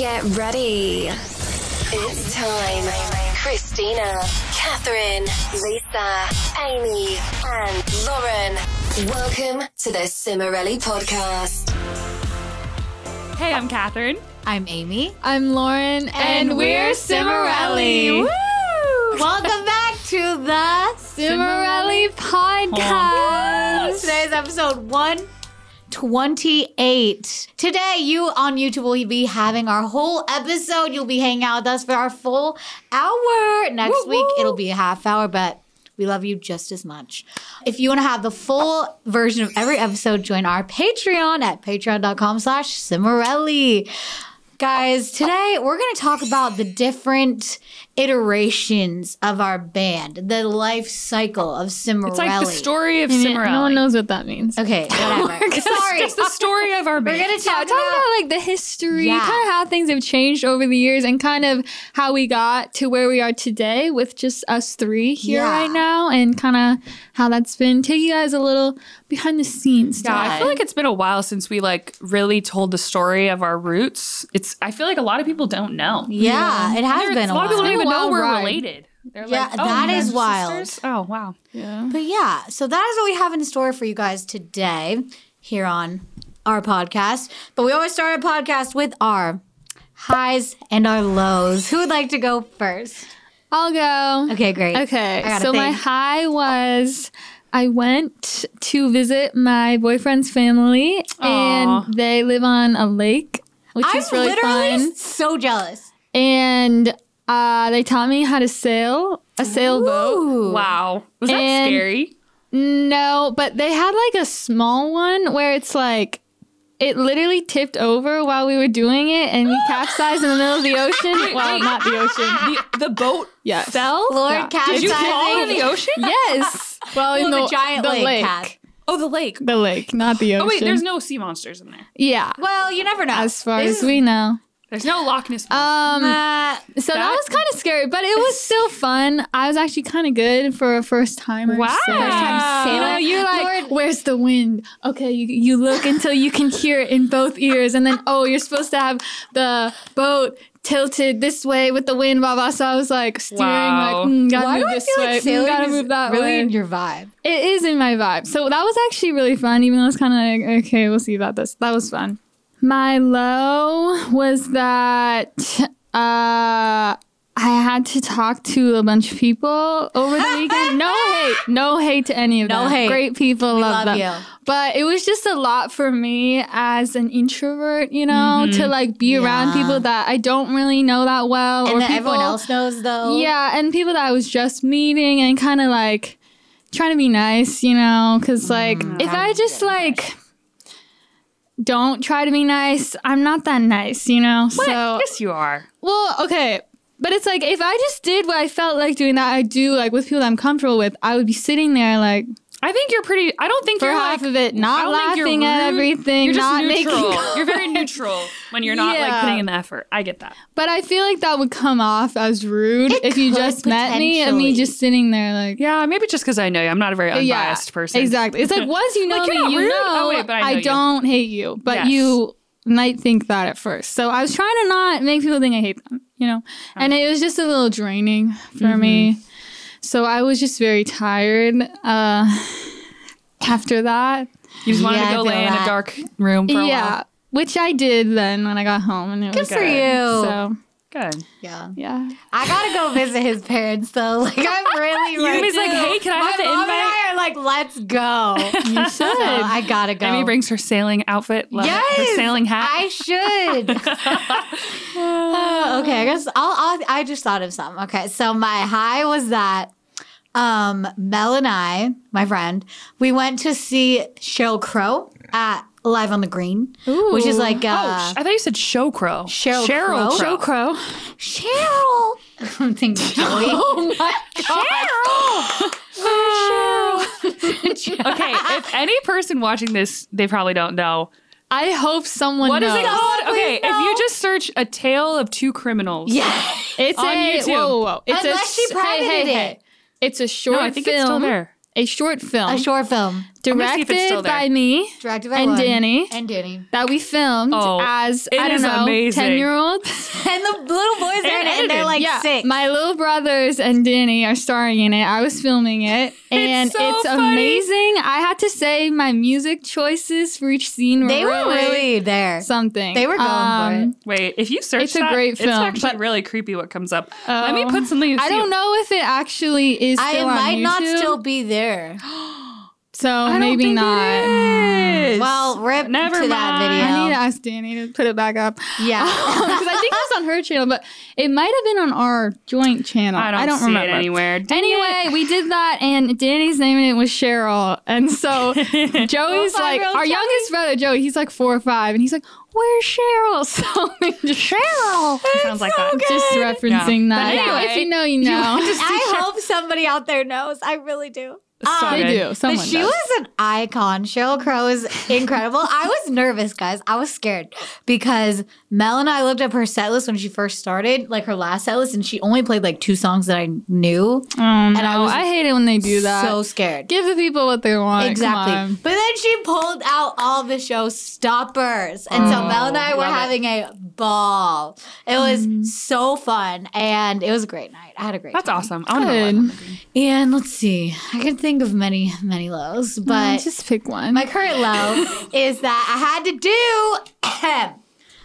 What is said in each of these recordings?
Get ready. It's time. Christina, Catherine, Lisa, Amy, and Lauren. Welcome to the Cimorelli Podcast. Hey, I'm Catherine. I'm Amy. I'm Lauren. And we're Cimorelli. Woo! Welcome back to the Cimorelli Podcast. Yes. Today's episode 128. Today, you on YouTube will be having our whole episode. You'll be hanging out with us for our full hour. Next week, it'll be a half hour, but we love you just as much. If you want to have the full version of every episode, join our Patreon at patreon.com/Cimorelli. Guys, today we're going to talk about the different iterations of our band, the life cycle of Cimorelli. It's like the story of Cimorelli. No one knows what that means. Okay, whatever. Sorry. It's the story of our band. We're going to talk about like the history, kind of how things have changed over the years and kind of how we got to where we are today with just us three here right now and kind of how that's been. Take you guys a little behind the scenes. Yeah, I feel like it's been a while since we like really told the story of our roots. I feel like a lot of people don't know. Yeah, it has been a lot of people don't even know we're related. They're like, oh, that is wild. Sisters? Oh, wow. Yeah. But yeah, so that is what we have in store for you guys today here on our podcast. But we always start a podcast with our highs and our lows. Who would like to go first? I'll go. Okay, great. Okay, so my high was I went to visit my boyfriend's family, and they live on a lake. Which is really fun. I'm literally so jealous. And they taught me how to sail a sailboat. Wow. Was that scary? No, but they had like a small one where it's like, it literally tipped over while we were doing it, and we capsized in the middle of the ocean. Well, not the ocean. The boat fell? Lord, capsized. Did you fall in the ocean? Yes. Well, in the giant lake. Oh, the lake. The lake, not the ocean. Oh, wait, there's no sea monsters in there. Yeah. Well, you never know. As far as we know. There's no Loch Ness monster. So that was kind of scary, but it was still fun. I was actually kind of good for a first timer. Wow. So. First time sailor. You know, you're like, Lord, where's the wind? Okay, you look until you can hear it in both ears. And then, oh, you're supposed to have the boat tilted this way with the wind, blah, blah. So I was like steering, like, gotta move this way, gotta move that way. Really in your vibe. It is in my vibe. So that was actually really fun, even though it's kind of like, okay, we'll see about this. That was fun. My low was that I had to talk to a bunch of people over the weekend. No hate to any of them. No hate. Great people, love them. You. But it was just a lot for me as an introvert, you know, to like be around people that I don't really know that well. And that everyone else knows though. Yeah, and people that I was just meeting and kind of like trying to be nice, you know, because like if I just like don't try to be nice, I'm not that nice, you know? What? So, yes, you are. Well, okay. But it's like if I just did what I felt like doing that I do like with people that I'm comfortable with, I would be sitting there like, I think you're pretty. I don't think for you're half like, of it. Not laughing at everything. You're just not neutral. You're very neutral when you're not like putting in the effort. I get that. But I feel like that would come off as rude if you just met me and me just sitting there like. Yeah, maybe just because I know you. I'm not a very unbiased person. Exactly. It's like once you know like, me, you know. Oh, wait, but I don't hate you, but you might think that at first. So I was trying to not make people think I hate them, you know. And it was just a little draining for me. So I was just very tired after that. You just wanted to go lay in a dark room for a while. Yeah, which I did then when I got home. And it was good for you. So good. Yeah. Yeah. I got to go visit his parents, though. Like, I'm really ready. He's like, hey, can I have the invite? My mom and I are like, let's go. You should. So I got to go. Amy brings her sailing outfit. Yes. Her sailing hat. I should. Okay. I guess I just thought of something. Okay. So my high was that Mel and I, my friend, we went to see Sheryl Crow at Alive on the Green, which is like I thought you said Show Crow. Sheryl Crow. Sheryl. I'm thinking Joey. Oh my God. Sheryl. Okay, if any person watching this, they probably don't know. I hope someone knows. What is it called? Okay, if you just search "A Tale of Two Criminals," it's on YouTube. Unless she pirated it. It's a short film. I think it's still there. a short film. A short film. Directed by me. Directed by and Lauren. Danny. And Danny. That we filmed as, I don't know, 10-year-olds. And the little boys are in it and they're like six. My little brothers and Danny are starring in it. I was filming it. And it's amazing. I had to say my music choices for each scene were really something. They were going for it. Wait, if you search that, it's a great film. It's actually really creepy what comes up. Let me put something to see. I don't know if it actually is still on YouTube. I might not still be there. So maybe not. Well, rip to that video. I need to ask Danny to put it back up. Yeah. Because I think it's on her channel, but it might have been on our joint channel. I don't remember it anywhere. Anyway, we did that, and Danny's name in it was Sheryl. And so Joey's like, our youngest brother, Joey, he's like 4 or 5, and he's like, where's Sheryl? So Sheryl. Sounds like that. Good. Just referencing that. But anyway, if you know, you know. I hope somebody out there knows. I really do. They do. Someone does. She was an icon. Sheryl Crow is incredible. I was nervous, guys. I was scared because Mel and I looked up her set list when she first started, like her last set list, and she only played like 2 songs that I knew. I hate it when they do that. So scared. Give the people what they want. Exactly. But then she pulled out all the show stoppers, and so Mel and I were having a ball. It was so fun, and it was a great night. I had a great time. That's awesome. And let's see. I could think of many, many lows, but just pick one. My current low is that I had to do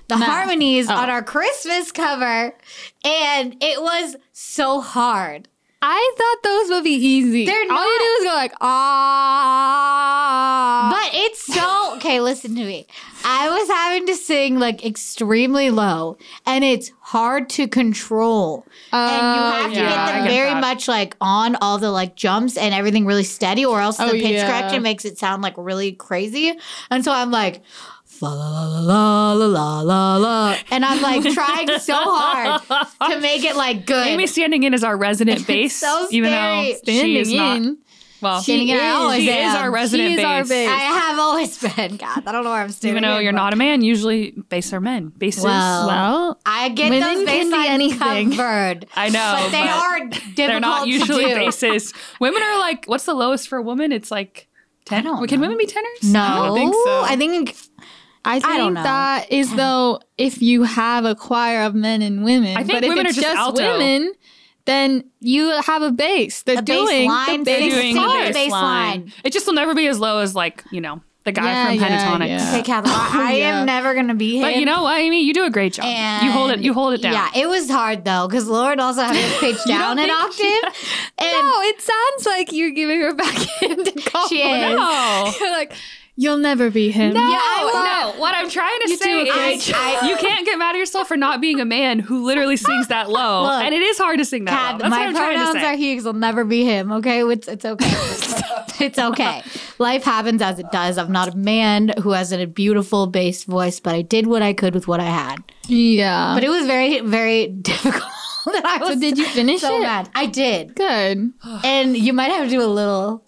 the harmonies on our Christmas cover, and it was so hard. I thought those would be easy. They're not. All you do is go like, ah. But it's so, okay, listen to me. I was having to sing like extremely low, and it's hard to control. And you have to get them much like on all the like jumps and everything really steady, or else the pitch correction makes it sound like really crazy. And so I'm like, la la la la la la la, and I'm like trying so hard to make it like good. Amy standing in is our resident bass, so even though she is not. Well, she is our resident bass. I have always been. God, I don't know where I'm standing. Even though you're not a man, usually bass are men. Basses, well, I get those bass lines covered. I know, but they are difficult. They're not usually basses. Women are like, what's the lowest for a woman? It's like tenor. Can women be tenors? No, I don't think so. I think that is though if you have a choir of men and women. I think women if it's are just women, then you have a bass. They're doing the bass line. It just will never be as low as like, you know, the guy from Pentatonix. Yeah. Okay, Catherine, I am never gonna be him. But you know what, Amy, you do a great job. And you hold it down. Yeah, it was hard though, because Lauren also had to pitch down an octave. No, it sounds like you're giving her backhanded compliment. She is. No. You're like, you'll never be him. No, no. What I'm trying to say is you can't get mad at yourself for not being a man who literally sings that low. Look, and it is hard to sing that low. That's what I'm trying to say. My pronouns are he, because I'll never be him, okay? It's okay. It's okay. Life happens as it does. I'm not a man who has a beautiful bass voice, but I did what I could with what I had. Yeah. But it was very, very difficult. So did you finish it? So bad. I did. Good. And you might have to do a little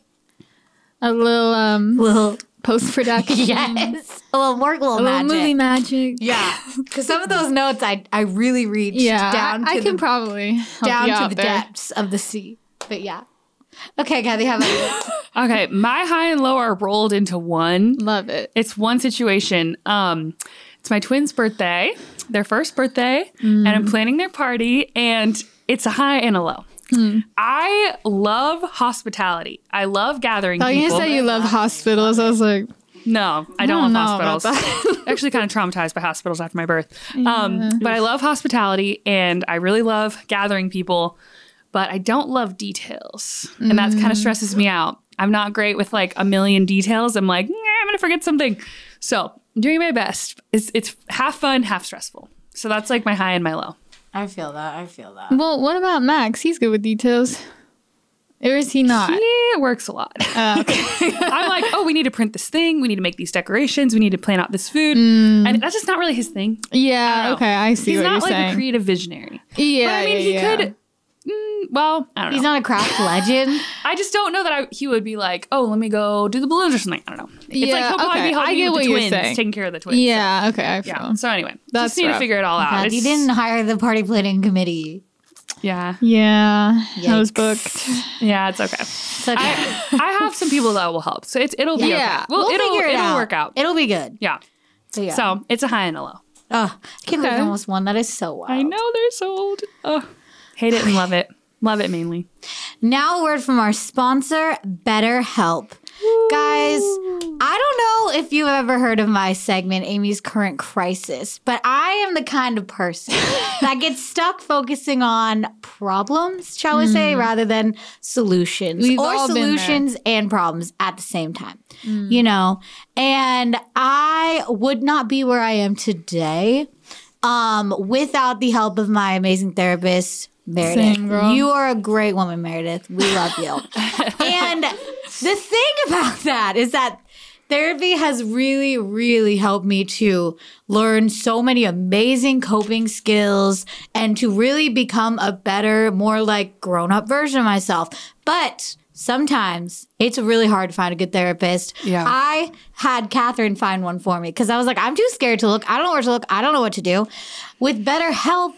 post-production. Yes. A little work, a little magic. A little movie magic. Yeah. Because some of those notes I really reached down to the depths of the sea. But yeah. Okay, Kathy, how about you? Okay, my high and low are rolled into one. Love it. It's one situation. It's my twins' birthday, their first birthday, and I'm planning their party, and it's a high and a low. I love hospitality. I love gathering people. You say you love hospitals. I was like, no, I don't love hospitals. Actually kind of traumatized by hospitals after my birth. Yeah. But I love hospitality, and I really love gathering people, but I don't love details. And that kind of stresses me out. I'm not great with like a million details. I'm like, I'm going to forget something. So I'm doing my best. It's half fun, half stressful. So that's like my high and my low. I feel that. Well, what about Max? He's good with details. Or is he not? He works a lot. Okay. I'm like, we need to print this thing. We need to make these decorations. We need to plan out this food. And that's just not really his thing. Yeah, okay, I see what you're saying. He's not like a creative visionary. Yeah, but I mean, he could... well, I don't know. He's not a craft legend. I just don't know that he would be like, let me go do the balloons or something. I don't know. It's like he'll probably be helping with the twins, taking care of the twins. Yeah, so. Okay. I feel. So anyway, just need to figure it all out. You didn't hire the party planning committee. Yeah. Yeah. Yikes. I was booked. Yeah, it's okay. It's okay. I have some people that will help. So it'll be okay. We'll figure it out. It'll work out. It'll be good. Yeah. So, yeah. So it's a high and a low. Oh, I can't believe I almost won. That is so wild. I know, they're so old. Oh, hate it and love it. Love it mainly. Now a word from our sponsor, BetterHelp. Woo. Guys, I don't know if you've ever heard of my segment, Amy's Current Crisis, but I am the kind of person that gets stuck focusing on problems, shall we say, rather than solutions. We've all been there. And problems at the same time, you know. And I would not be where I am today without the help of my amazing therapist, Meredith. You are a great woman, Meredith. We love you. And the thing about that is that therapy has really, really helped me to learn so many amazing coping skills and to really become a better, more like grown-up version of myself. But sometimes it's really hard to find a good therapist. Yeah. I had Catherine find one for me because I was like, I'm too scared to look. I don't know where to look. I don't know what to do. With BetterHelp,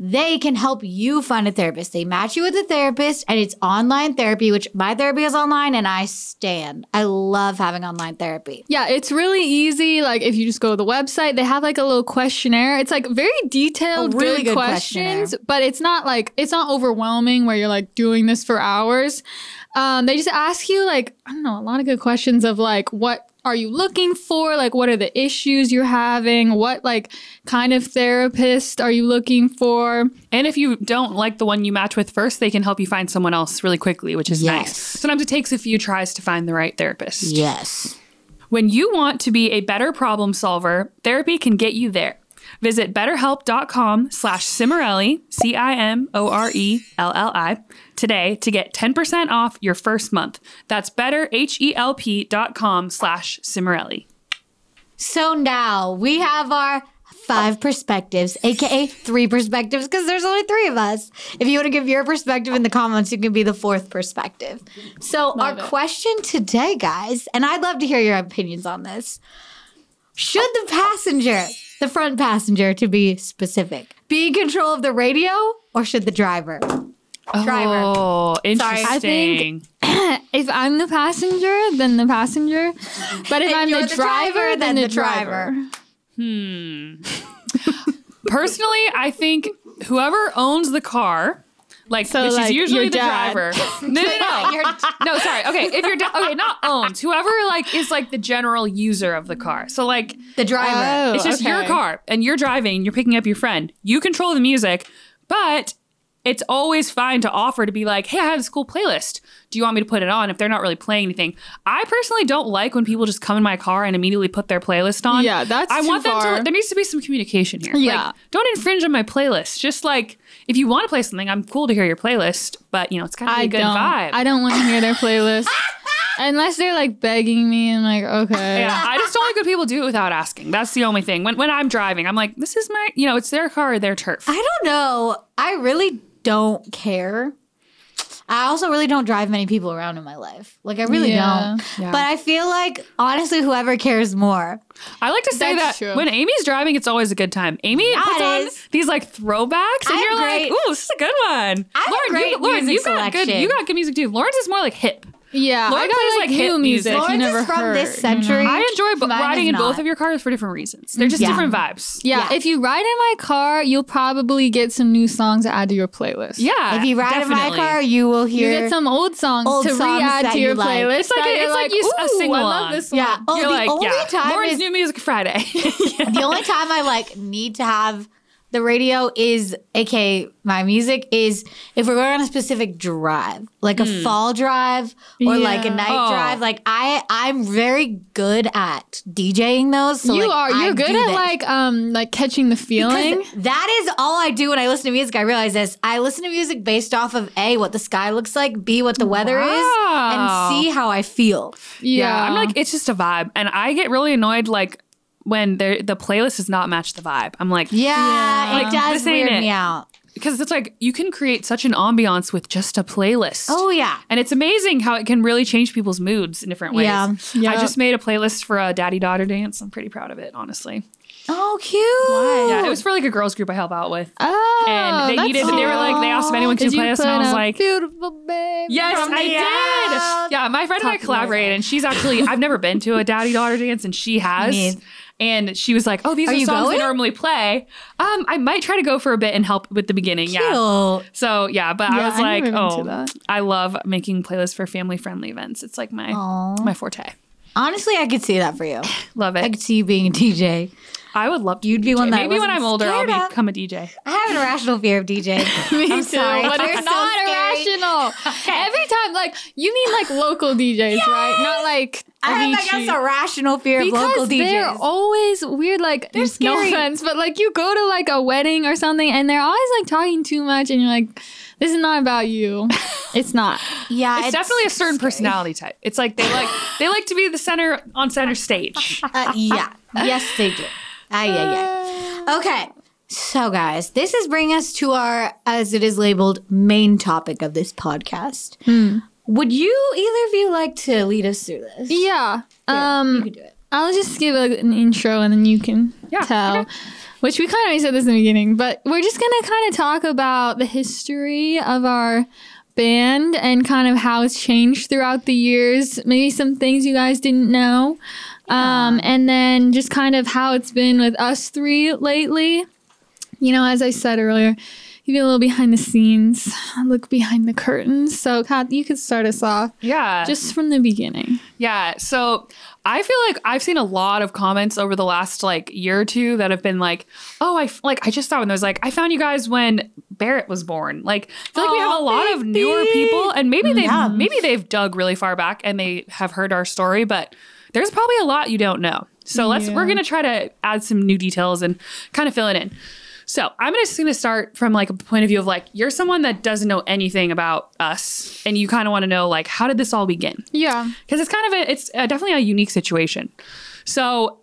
they can help you find a therapist. They match you with a therapist, and it's online therapy, which my therapy is online, and I stand. I love having online therapy. Yeah, it's really easy. Like, if you just go to the website, they have, like, a little questionnaire. It's, like, very detailed, really good questions, but it's not, like, it's not overwhelming where you're, like, doing this for hours. They just ask you, like, I don't know, a lot of good questions of, like, what are you looking for? Like, what are the issues you're having? What, like, kind of therapist are you looking for? And if you don't like the one you match with first, they can help you find someone else really quickly, which is nice. Sometimes it takes a few tries to find the right therapist. Yes. When you want to be a better problem solver, therapy can get you there. Visit betterhelp.com/Cimorelli, Cimorelli, today to get 10% off your first month. That's betterhelp.com/Cimorelli. So now we have our 5 perspectives, aka 3 perspectives, because there's only 3 of us. If you want to give your perspective in the comments, you can be the 4th perspective. So our question today, guys, and I'd love to hear your opinions on this. Should the passenger... the front passenger, to be specific, be in control of the radio, or should the driver? Oh, interesting. Sorry. I think if I'm the passenger, then the passenger. But if I'm the driver, then the driver. Personally, I think whoever owns the car... like, so, which, like, is usually the driver. No, sorry. Okay, if you're not owns, whoever, like, is, like, the general user of the car. So, like, the driver. Oh, it's just your car, and you're driving. You're picking up your friend. You control the music, but it's always fine to offer to be like, hey, I have this cool playlist. Do you want me to put it on if they're not really playing anything? I personally don't like when people just come in my car and immediately put their playlist on. Yeah, that's too far. There needs to be some communication here. Yeah. Like, don't infringe on my playlist. Just, like, if you want to play something, I'm cool to hear your playlist, but, you know, it's got to be a good vibe. I don't want to hear their playlist. Unless they're, like, begging me, and, like, okay. Yeah, I just don't like when people do it without asking. That's the only thing. When I'm driving, I'm like, this is my, you know, it's their car or their turf. I don't know. I really don't care. I also really don't drive many people around in my life. Like, I really don't. Yeah. But I feel like, honestly, whoever cares more. I like to say that when Amy's driving, it's always a good time. Amy puts on these, like, throwbacks, and you're like, ooh, this is a good one. Lauren, you got good music, too. Lauren's is more, like, hip. Yeah, Lauren plays, like, hip music. Lauren's is from this century. I enjoy riding in both of your cars for different reasons. They're just different vibes. Yeah. If you ride in my car, you'll probably get some new songs to add to your playlist. Yeah, if you ride in my car, you will hear... you get some old songs to re-add to your playlist. It's like a single. I love this one. Yeah. Lauren's New Music Friday. The only time I, like, need to have... the radio is, aka my music, is if we're going on a specific drive, like a fall drive or like a night drive. Like, I'm very good at DJing those. So, you're good at like catching the feeling. Because that is all I do when I listen to music. I realize this. I listen to music based off of A, what the sky looks like, B, what the weather is, and C, how I feel. Yeah. I'm like, it's just a vibe, and I get really annoyed when the playlist does not match the vibe. I'm like, it does weird me out. Because it's like, you can create such an ambiance with just a playlist. Oh, yeah. And it's amazing how it can really change people's moods in different ways. Yeah. I just made a playlist for a daddy-daughter dance. I'm pretty proud of it, honestly. Oh, cute. Why? Yeah, it was for like a girls group I help out with. Oh, and they needed, and they were like, they asked if anyone could play us, and I was like, beautiful baby. Yes, I did. Yeah, my friend and I collaborated, and she's actually, I've never been to a daddy-daughter dance, and she has. And she was like, oh, these are songs they normally play. I might try to go for a bit and help with the beginning. Cute. Yeah. So, yeah, but I was like, oh, I love making playlists for family-friendly events. It's like my forte. Honestly, I could see that for you. Love it. I could see you being a DJ. I would love to. You'd be one that maybe when I'm older, I'll become a DJ. I have an irrational fear of DJing. I'm sorry, but it's not irrational. Every time, like you mean like local DJs, right? Not like I guess a rational fear of local DJs. Because they're always weird. Like they're scary. No offense, but like you go to like a wedding or something, and they're always like talking too much, and you're like, this is not about you. It's not. Yeah, it's definitely a certain personality type. It's like they like to be the center stage. Yeah. Yes, they do. Okay, so guys, this is bringing us to our, as it is labeled, main topic of this podcast. Would you, either of you, like to lead us through this? Yeah, you can do it. I'll just give an intro and then you can tell. Okay. Which we kind of already said this in the beginning, but we're just going to kind of talk about the history of our band and kind of how it's changed throughout the years. Maybe some things you guys didn't know. And then just kind of how it's been with us three lately. You know, as I said earlier, you get a little behind the scenes, look behind the curtains. So, Kat, you could start us off. Yeah. Just from the beginning. Yeah. So, I feel like I've seen a lot of comments over the last, like, year or two that have been like, oh, I just saw when there was like, I found you guys when Barrett was born. Like, I feel like we have a lot of newer people. And maybe they've dug really far back and they have heard our story. But there's probably a lot you don't know. So we're going to try to add some new details and kind of fill it in. So I'm just going to start from like a point of view of like, you're someone that doesn't know anything about us and you kind of want to know like, how did this all begin? Yeah. Because it's kind of it's definitely a unique situation. So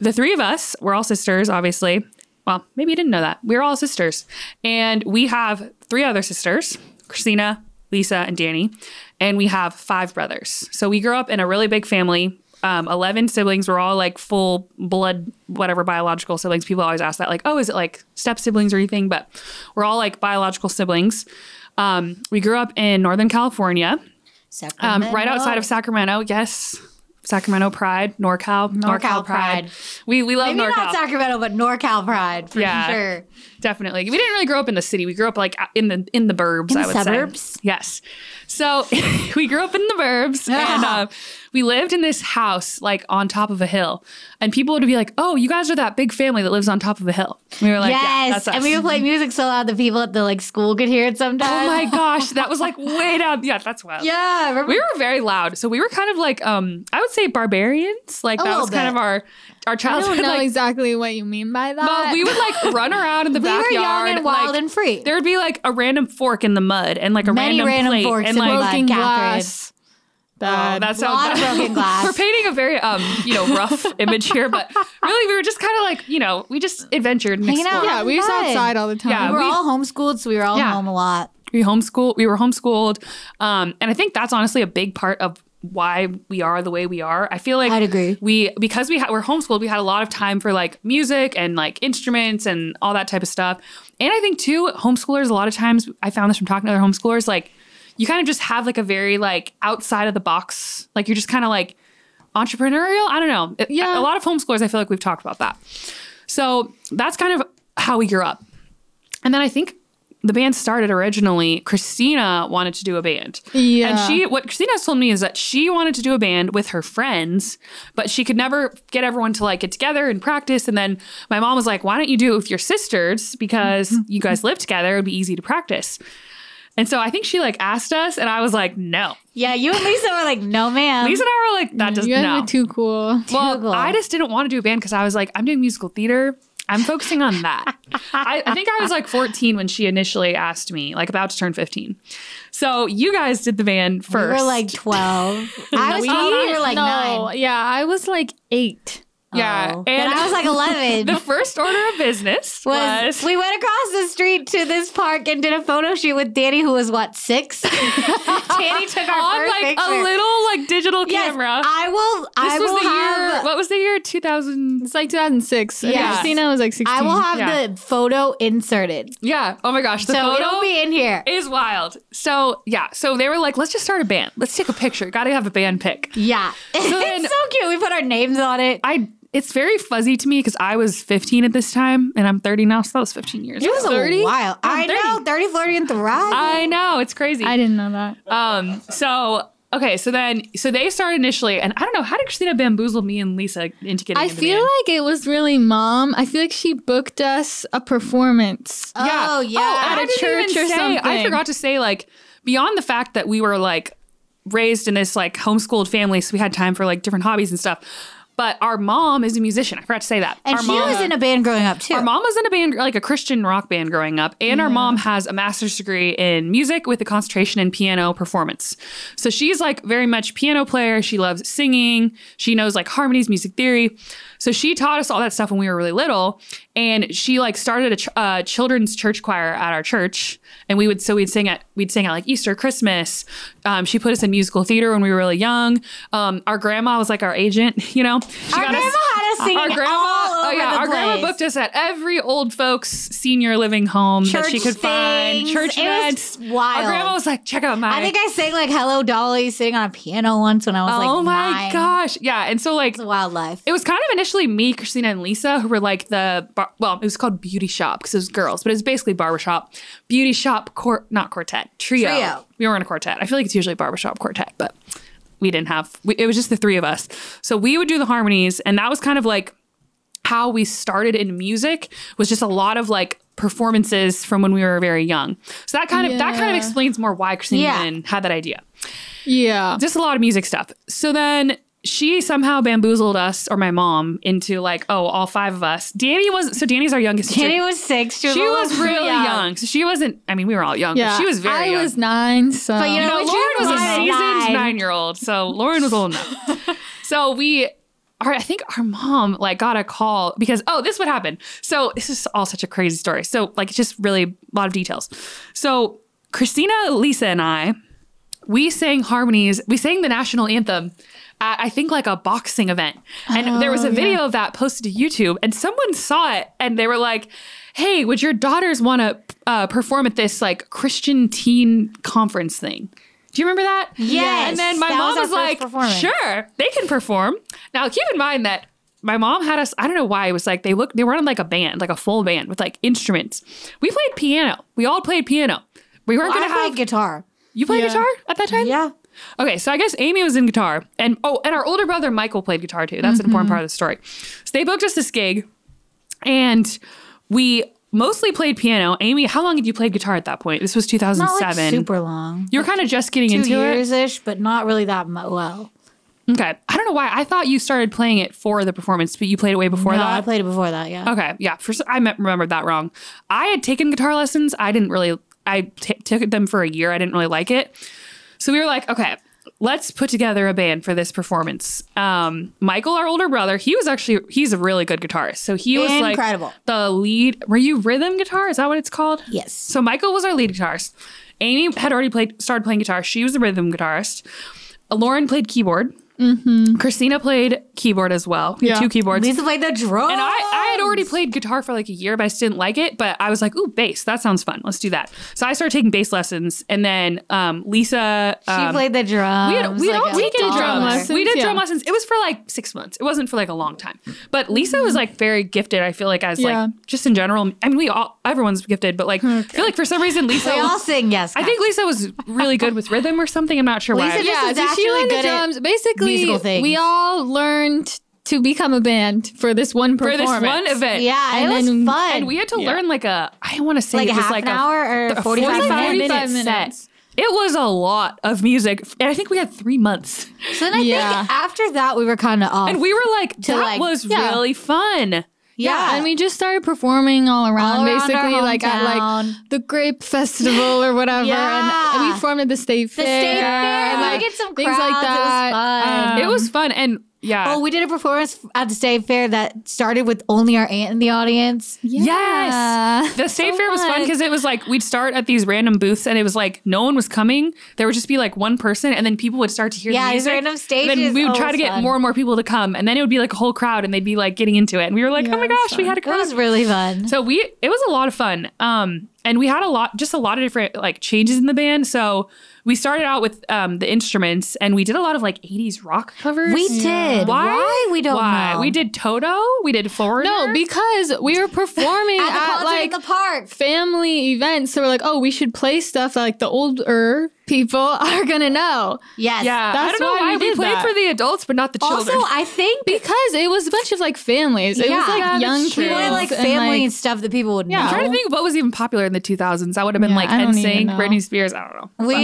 the three of us, we're all sisters, obviously. Well, maybe you didn't know that. We're all sisters. And we have three other sisters, Christina, Lisa, and Danny. And we have five brothers. So we grew up in a really big family. 11 siblings. We're all like full blood, whatever, biological siblings. People always ask that like, oh, is it like step siblings or anything? But we're all like biological siblings. We grew up in Northern California, right outside of Sacramento. Yes. Sacramento pride, NorCal pride. We love NorCal. Maybe not Sacramento, but NorCal pride for sure. Definitely. We didn't really grow up in the city. We grew up like in the burbs, I would say. Yes. So we grew up in the burbs and we lived in this house like on top of a hill. And people would be like, oh, you guys are that big family that lives on top of a hill. We were like, yeah, that's us. And we would play music so loud that people at the like school could hear it sometimes. Oh my gosh. That was like way down. Yeah, that's wild. Yeah. Remember? We were very loud. So we were kind of like, I would say barbarians. Like that was kind of our childhood. I don't know like, exactly what you mean by that. But we would like run around in the backyard. We were young and wild and free. There would be like a random fork in the mud and like a random plate forks and like broken glass. Bad. That sounds broken glass. We're painting a very rough image here, but really we were just kind of like, you know, we just adventured and explored. Yeah, we used to outside all the time. Yeah, we were all homeschooled, so we were all home a lot. We were homeschooled, and I think that's honestly a big part of why we are the way we are. I feel like I'd agree. Because we're homeschooled, we had a lot of time for like music and like instruments and all that type of stuff. And I think too, homeschoolers, a lot of times I found this from talking to other homeschoolers, like you kind of just have like a very like outside of the box, like you're just kind of like entrepreneurial. I don't know. Yeah. A lot of homeschoolers, I feel like we've talked about that. So that's kind of how we grew up. And then I think the band started originally, Christina wanted to do a band. Yeah. And what Christina has told me is that she wanted to do a band with her friends, but she could never get everyone to like get together and practice. And then my mom was like, why don't you do it with your sisters? Because you guys live together, it'd be easy to practice. And so I think she like asked us and I was like, no. Yeah, you and Lisa were like, no, ma'am. Lisa and I were like, that doesn't know. You guys were too cool. I just didn't want to do a band because I was like, I'm doing musical theater. I'm focusing on that. I think I was like 14 when she initially asked me, like about to turn 15. So you guys did the band first. We were like 12. I was like 9. Yeah, I was like 8. Yeah, and I was like 11. The first order of business was we went across the the street to this park and did a photo shoot with Danny, who was, what, 6? Danny took our first picture. On, like, a little, like, digital camera. What was the year? 2000. It's like 2006. Yeah. Christina was, like, 16. I will have the photo inserted. Yeah. Oh, my gosh. The photo it'll be in here. Is wild. So, yeah. So, they were like, let's just start a band. Let's take a picture. Gotta have a band pic. Yeah. So it's so cute. We put our names on it. It's very fuzzy to me because I was 15 at this time and I'm 30 now, so that was 15 years ago. It was 30? A while. I know. 30, flirty, and thrive. I know. It's crazy. I didn't know that. So they started initially, and I don't know, how did Christina bamboozle me and Lisa into getting into the band? I feel like it was really Mom. I feel like she booked us a performance. Yeah. Oh, yeah. Oh, at a church or something. I forgot to say, like, beyond the fact that we were, like, raised in this, like, homeschooled family, so we had time for, like, different hobbies and stuff. But our mom is a musician. I forgot to say that. And she was in a band growing up, too. Our mom was in a band, like a Christian rock band growing up. And our mom has a master's degree in music with a concentration in piano performance. So she's, like, very much piano player. She loves singing. She knows, like, harmonies, music theory. So she taught us all that stuff when we were really little. And she, like, started a children's church choir at our church. And we'd sing at like Easter, Christmas. She put us in musical theater when we were really young. Our grandma was, like, our agent, you know. Our grandma booked us at every old folks senior living home that she could find. Church events. Wild. Our grandma was like, check out I think I sang, like, Hello Dolly sitting on a piano once when I was like 9. Gosh. Yeah. And so, like, it's a wild life. It was kind of initially me, Christina, and Lisa who were like it was called Beauty Shop because it was girls, but it was basically barbershop. Beauty Shop, not quartet, trio. We were in a quartet. I feel like it's usually barbershop quartet, but we didn't have, it was just the three of us. So we would do the harmonies, and that was kind of, like, how we started in music, was just a lot of, like, performances from when we were very young. So that kind of explains more why Christina had that idea. Yeah. Just a lot of music stuff. So then she somehow bamboozled us, or my mom, into, like, all five of us. Danny's our youngest sister. Danny was 6. She was really young. So she wasn't, I mean, we were all young, but she was very young. I was 9, so. But, you know, Lauren was a seasoned 9-year-old, so Lauren was old enough. So I think our mom, like, got a call because, this would happen. So this is all such a crazy story. So, like, just really a lot of details. So Christina, Lisa, and I, we sang harmonies. We sang the national anthem at, I think, like, a boxing event. And there was a video of that posted to YouTube, and someone saw it and they were like, hey, would your daughters want to perform at this, like, Christian teen conference thing? Do you remember that? Yes. And then my mom was like, sure, they can perform. Now, keep in mind that my mom had us, I don't know why, it was like, they were in, like, a band, like a full band with, like, instruments. We played piano. We all played piano. We weren't going to have guitar. You played guitar at that time? Yeah. Okay, so I guess Amy was in guitar. And and our older brother Michael played guitar too. That's an important part of the story. So they booked us this gig, and we mostly played piano. Amy, how long had you played guitar at that point? This was 2007. Not, like, super long. You were kind of just getting into it. 2 years-ish, but not really that well. Okay. I don't know why. I thought you started playing it for the performance, but you played it way before that? No, I played it before that, yeah. Okay, yeah. I remembered that wrong. I had taken guitar lessons. I didn't really... I took them for a year. I didn't really like it. So we were like, okay, let's put together a band for this performance. Michael, our older brother, he's a really good guitarist. So he was incredible. Like the lead. Were you rhythm guitar? Is that what it's called? Yes. So Michael was our lead guitarist. Amy had already started playing guitar. She was the rhythm guitarist. Lauren played keyboard. Mm-hmm. Christina played keyboard as well. Yeah. 2 keyboards. Lisa played the drums. And I had already played guitar for, like, a year, but I just didn't like it. But I was like, ooh, bass. That sounds fun. Let's do that. So I started taking bass lessons. And then Lisa... she played the drums. We did drum lessons. It was for, like, 6 months. It wasn't for, like, a long time. But Lisa was, like, very gifted, I feel like, as, like, just in general. I mean, everyone's gifted, but, like, I feel like for some reason Lisa... We all sing, yes. I think Lisa was really good with rhythm or something. I'm not sure why. She learned the drums. Basically, we all learned to become a band for this one performance. For this one event. Yeah, and it was fun. And we had to learn, like, I want to say it was half like an hour or 45 minutes. It was a lot of music. And I think we had 3 months. So then I think after that, we were kind of off. And we were like, that was really fun. Yeah, and we just started performing all around basically, like, at, like, the Grape Festival or whatever, and we formed at the State Fair, and, like, we get some crowds, things like that. It was fun, and Yeah. Oh, we did a performance at the state fair that started with only our aunt in the audience. Yeah. Yes. The state fair was fun because it was like we'd start at these random booths and it was like no one was coming. There would just be like one person and then people would start to hear the music. Yeah, these random stages. Then we would try to get more and more people to come and then it would be like a whole crowd and they'd be like getting into it. And we were like, oh my gosh, we had a crowd. It was really fun. So it was a lot of fun. And we had a lot of different like changes in the band. So we started out with the instruments and we did a lot of like 80s rock covers. We did. Why? We don't know. We did Toto. We did Foreigner. No, because we were performing at like in the park. Family events. So we're like, oh, we should play stuff that, like the older people are going to know. Yes. Yeah. That's I don't know why we played that. For the adults, but not the children. Also, I think because it was a bunch of like families. It was like young kids. We wanted like family and stuff that people would know. I'm trying to think what was even popular in the 2000s. That would have been like NSYNC, Britney Spears. I don't know.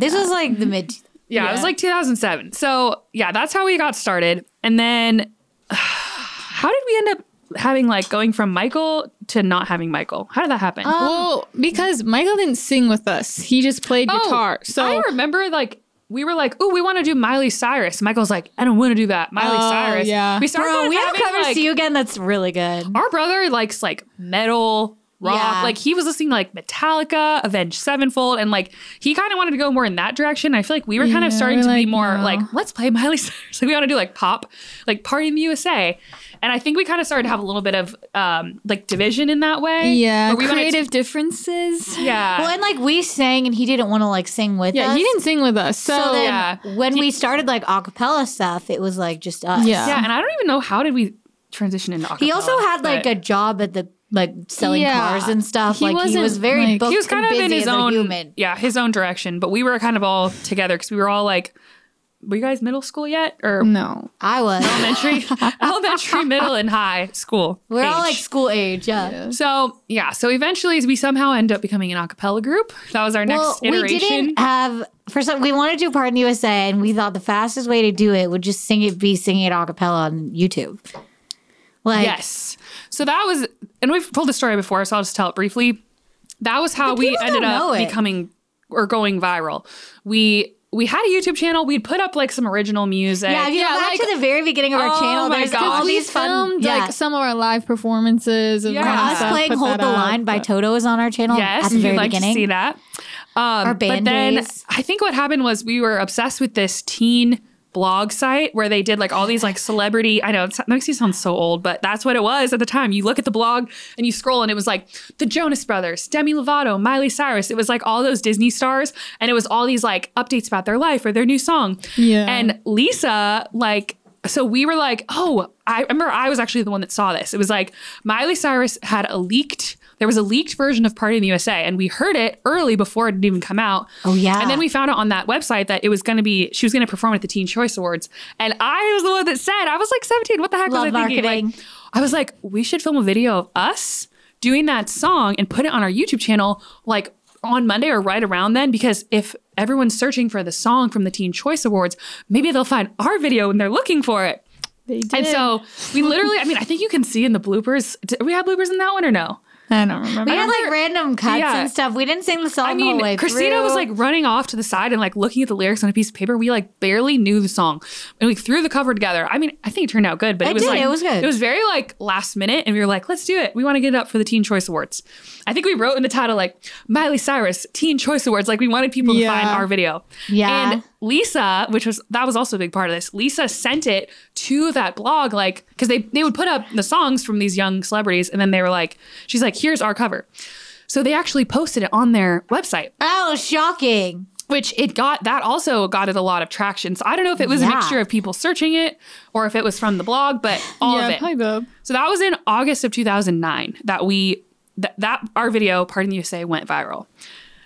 This was like the mid. Yeah, it was like 2007. So yeah, that's how we got started. And then how did we end up having like going from Michael to not having Michael? How did that happen? Well, because Michael didn't sing with us. He just played guitar. So I remember like we were like, oh, we want to do Miley Cyrus. Michael's like, I don't want to do that. Miley Cyrus. Yeah. We have covers to you again. That's really good. Our brother likes like metal. Rock. Yeah. Like he was listening to like Metallica, Avenged Sevenfold, and like he kind of wanted to go more in that direction. I feel like we were kind of starting to be more like, let's play Miley Cyrus. Like we want to do like pop, like Party in the USA. And I think we kind of started to have a little bit of like division in that way. Yeah. Creative differences. Yeah. Well, and like we sang and he didn't want to like sing with us. Yeah, he didn't sing with us. So then when we started like a cappella stuff, it was like just us. Yeah. Yeah. And I don't even know how did we transition into a cappella. He also had like a job at the like selling cars and stuff. He was very booked. He was kind of in his own his own direction. But we were kind of all together because we were all like, were you guys middle school yet? Or no, I was elementary, middle, and high school. We're all like school age. Yeah. So eventually we somehow end up becoming an a cappella group. That was our next iteration. We didn't have. We wanted to do Party in the USA, and we thought the fastest way to do it would just be singing it a cappella on YouTube. Yes. So that was, and we've told the story before, so I'll just tell it briefly. That was how we ended up becoming or going viral. We had a YouTube channel. We'd put up like some original music. Yeah, if you go back to the very beginning of our channel, there's all these fun. Like some of our live performances. And us playing Hold the Line by Toto is on our channel at the very beginning. Yes, if you'd like to see that. Our band but then days. I think what happened was we were obsessed with this teen blog site where they did like all these like celebrity, I know it makes you sound so old, but that's what it was at the time. You look at the blog and you scroll and it was like the Jonas Brothers, Demi Lovato, Miley Cyrus. It was like all those Disney stars and it was all these like updates about their life or their new song. Yeah. And Lisa, like, so we were like, oh, I remember I was actually the one that saw this. It was like Miley Cyrus had there was a leaked version of Party in the USA, and we heard it early before it had even come out. Oh, yeah. And then we found out on that website that she was going to perform at the Teen Choice Awards. And I was the one that said, I was like 17. What the heck was I thinking? Like, I was like, we should film a video of us doing that song and put it on our YouTube channel like on Monday or right around then, because if everyone's searching for the song from the Teen Choice Awards, maybe they'll find our video when they're looking for it. They did. And so we literally, I mean, I think you can see in the bloopers. Did we have bloopers in that one or no? I don't remember. We had like random cuts and stuff. We didn't sing the song the whole way Christina through. Was like running off to the side and like looking at the lyrics on a piece of paper. We like barely knew the song. And we threw the cover together. I mean, I think it turned out good, but it was good. It was very like last minute and we were like, let's do it. We want to get it up for the Teen Choice Awards. I think we wrote in the title like Miley Cyrus, Teen Choice Awards. Like we wanted people to find our video. Yeah. And Lisa, that was also a big part of this. Lisa sent it to that blog, like, because they would put up the songs from these young celebrities, and then they were like, she's like, here's our cover. So they actually posted it on their website. Oh, shocking. Which that also got it a lot of traction. So I don't know if it was a mixture of people searching it or if it was from the blog, but all of it. Hi, Bob. So that was in August of 2009 that our video, Party in the USA, went viral.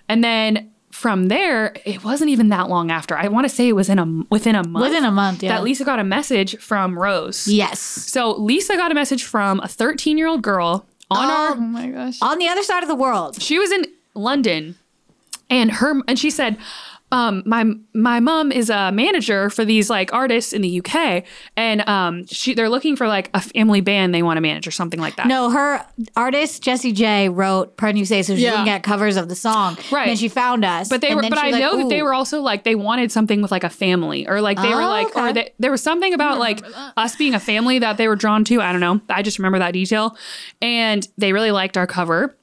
And then from there, it wasn't even that long after. I want to say it was within a month that Lisa got a message from Rose. Yes. So Lisa got a message from a 13-year-old girl on the other side of the world. She was in London, and she said, my mom is a manager for these like artists in the UK, and they're looking for like a family band they want to manage or something like that. No, her artist Jessie J wrote "Pardon You Say," so she's looking at covers of the song. Right, and she found us. But they were, but I know that they were also like they wanted something with like a family, or like they were like, or there was something about like us being a family that they were drawn to. I don't know. I just remember that detail, and they really liked our cover.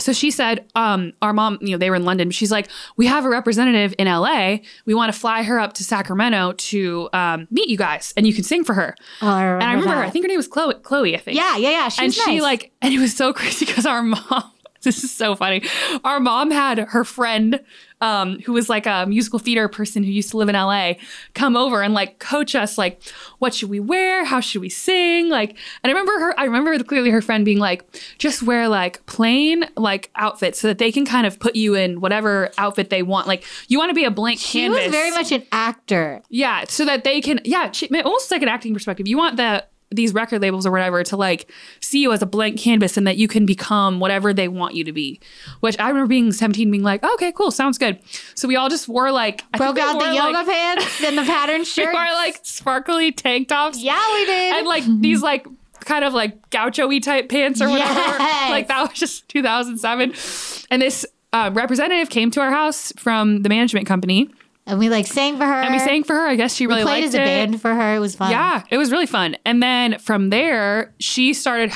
So she said, our mom, you know, they were in London. She's like, we have a representative in LA. We want to fly her up to Sacramento to meet you guys, and you can sing for her. Oh, I remember. And I remember her. I think her name was Chloe, I think. Yeah. She was nice. And she like, and it was so crazy because our mom, this is so funny. Our mom had her friend, who was like a musical theater person who used to live in LA, come over and like coach us, like, what should we wear? How should we sing? Like, and I remember clearly her friend being like, just wear like plain like outfits so that they can kind of put you in whatever outfit they want. Like, you want to be a blank canvas. She was very much an actor. Yeah, so that they can, almost like an acting perspective. You want these record labels or whatever to like see you as a blank canvas and that you can become whatever they want you to be, which I remember being 17 being like, okay, cool. Sounds good. So we all just wore like, broke out the yoga pants and the pattern shirts. We wore like sparkly tank tops. Yeah, we did. And like these like kind of like gaucho-y type pants or whatever. Yes. Like that was just 2007. And this representative came to our house from the management company. And we like sang for her. And we sang for her. I guess she really liked it. We played as a band for her. It was fun. Yeah, it was really fun. And then from there, she started,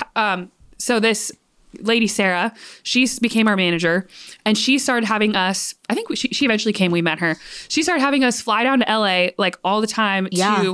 so this lady, Sarah, she became our manager. And she started having us, I think she eventually came, we met her. She started having us fly down to LA like all the time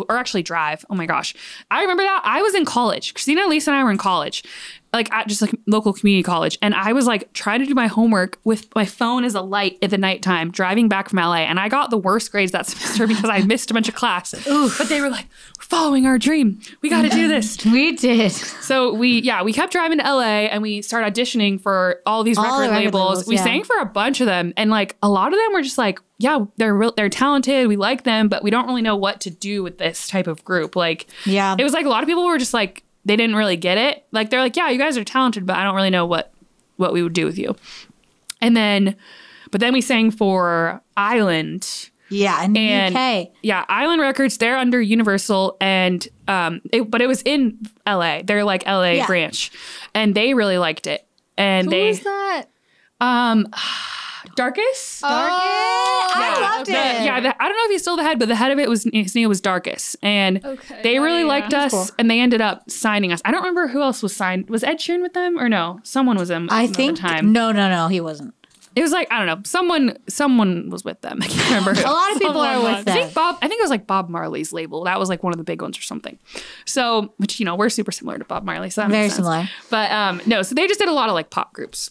or actually drive. Oh my gosh. I remember that. I was in college. Christina, Lisa, and I were in college. Like at just like local community college. And I was like trying to do my homework with my phone as a light at the nighttime, driving back from LA. And I got the worst grades that semester because I missed a bunch of class. Oof. But they were like, we're following our dream. We got to do this. We did. So we kept driving to LA and we started auditioning for all these record labels. We sang for a bunch of them. And like a lot of them were just like, yeah, they're talented. We like them, but we don't really know what to do with this type of group. Like, yeah, it was like a lot of people were just like, they didn't really get it. Like, they're like, yeah, you guys are talented, but I don't really know what we would do with you. And then, but then we sang for Island. Yeah, in the UK. Yeah, Island Records, they're under Universal, and but it was in LA. They're like LA branch. And they really liked it. And who was that? Darkus? Oh, yeah. I loved it. Yeah, I don't know if he's still the head, but the head of it was, his name was Darkus. And they really liked us, and they ended up signing us. I don't remember who else was signed. Was Ed Sheeran with them or no? Someone was him at the time. No, he wasn't. It was like, I don't know, someone was with them. I can't remember who. A lot of people are with them. I think it was like Bob Marley's label. That was like one of the big ones or something. So, which, you know, we're super similar to Bob Marley. So that makes sense. Very similar. But no, so they just did a lot of like pop groups.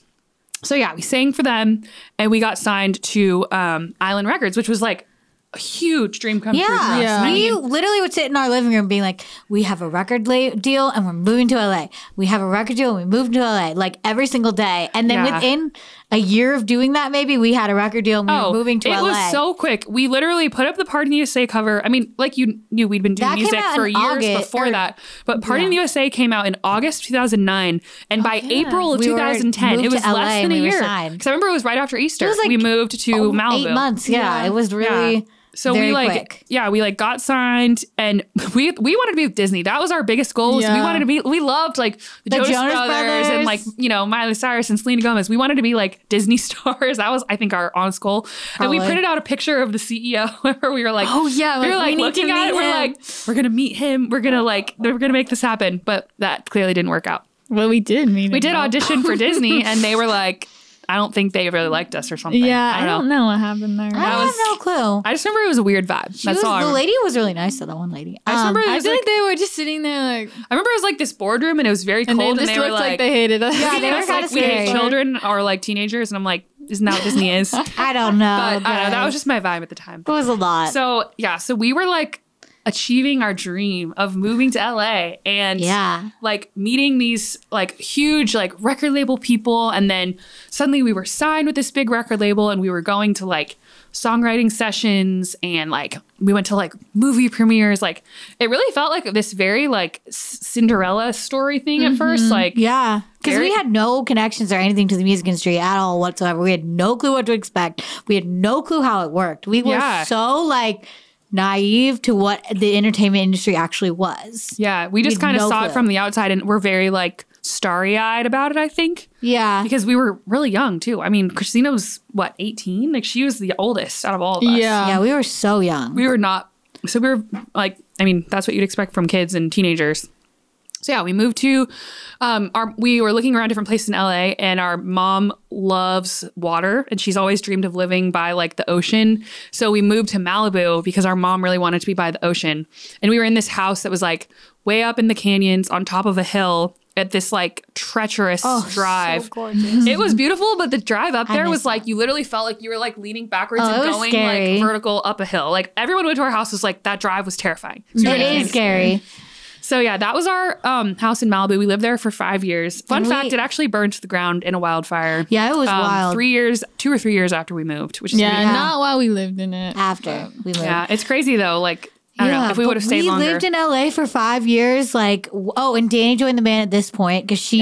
So yeah, we sang for them and we got signed to Island Records, which was like a huge dream come true for us. Yeah. We literally would sit in our living room being like, we have a record deal and we're moving to LA. We have a record deal and we moved to LA, like every single day. And then within a year of doing that, maybe we had a record deal and we were moving to LA. It was so quick. We literally put up the Party in the USA cover. I mean, like you knew we'd been doing music for years before that. But Party in the USA came out in August 2009. And by April of 2010, it was less than a year. Because I remember it was right after Easter. We moved to Malibu. 8 months. Yeah, it was really... Yeah. So very quick. We like got signed and we wanted to be with Disney. That was our biggest goal. Yeah. We loved like the Jonas Brothers and like, you know, Miley Cyrus and Selena Gomez. We wanted to be like Disney stars. That was, I think, our honest goal. Probably. And we printed out a picture of the CEO where we were like, oh yeah, we were like looking at it. We're like, we're going to meet him. We're going to make this happen. But that clearly didn't work out. Well, we did meet him. We did audition for Disney and they were like, I don't think they really liked us or something. Yeah, I don't know what happened there. I have no clue. I just remember it was a weird vibe. The lady was really nice, though, the one lady. I just remember I feel like they were just sitting there like... I remember it was like this boardroom and it was very cold and they were like... they hated us. Yeah, they were kind of scary. We hate children or like teenagers and I'm like, isn't that what Disney is? I don't know. But I don't know, that was just my vibe at the time. It was a lot. So we were like... achieving our dream of moving to LA and like meeting these like huge like record label people. And then suddenly we were signed with this big record label and we were going to like songwriting sessions and like we went to like movie premieres. Like it really felt like this very like Cinderella story thing at first. Like, yeah, because we had no connections or anything to the music industry at all whatsoever. We had no clue what to expect. We had no clue how it worked. We were so like naive to what the entertainment industry actually was. Yeah, we just kind of saw it from the outside and we're very like starry-eyed about it, I think. Yeah. Because we were really young, too. I mean, Christina was, what, 18? Like, she was the oldest out of all of us. Yeah. Yeah, we were so young. We were not. So we were, like, I mean, that's what you'd expect from kids and teenagers. So, yeah, we moved to, we were looking around different places in LA, and our mom loves water, and she's always dreamed of living by, like, the ocean. So we moved to Malibu because our mom really wanted to be by the ocean. And we were in this house that was, like, way up in the canyons on top of a hill, at this like treacherous drive. So gorgeous. It was beautiful, but the drive up there was like, you literally felt like you were like leaning backwards and going like vertical up a hill. Like everyone went to our house was like, that drive was terrifying. It is scary. So yeah, that was our house in Malibu. We lived there for 5 years. Fun fact, it actually burned to the ground in a wildfire. Yeah, it was wild. 2 or 3 years after we moved, which is not while we lived in it. After we lived. Yeah, it's crazy though. Like, I don't know if we would have stayed longer. We lived in LA for 5 years. Like, oh, and Danny joined the band at this point because she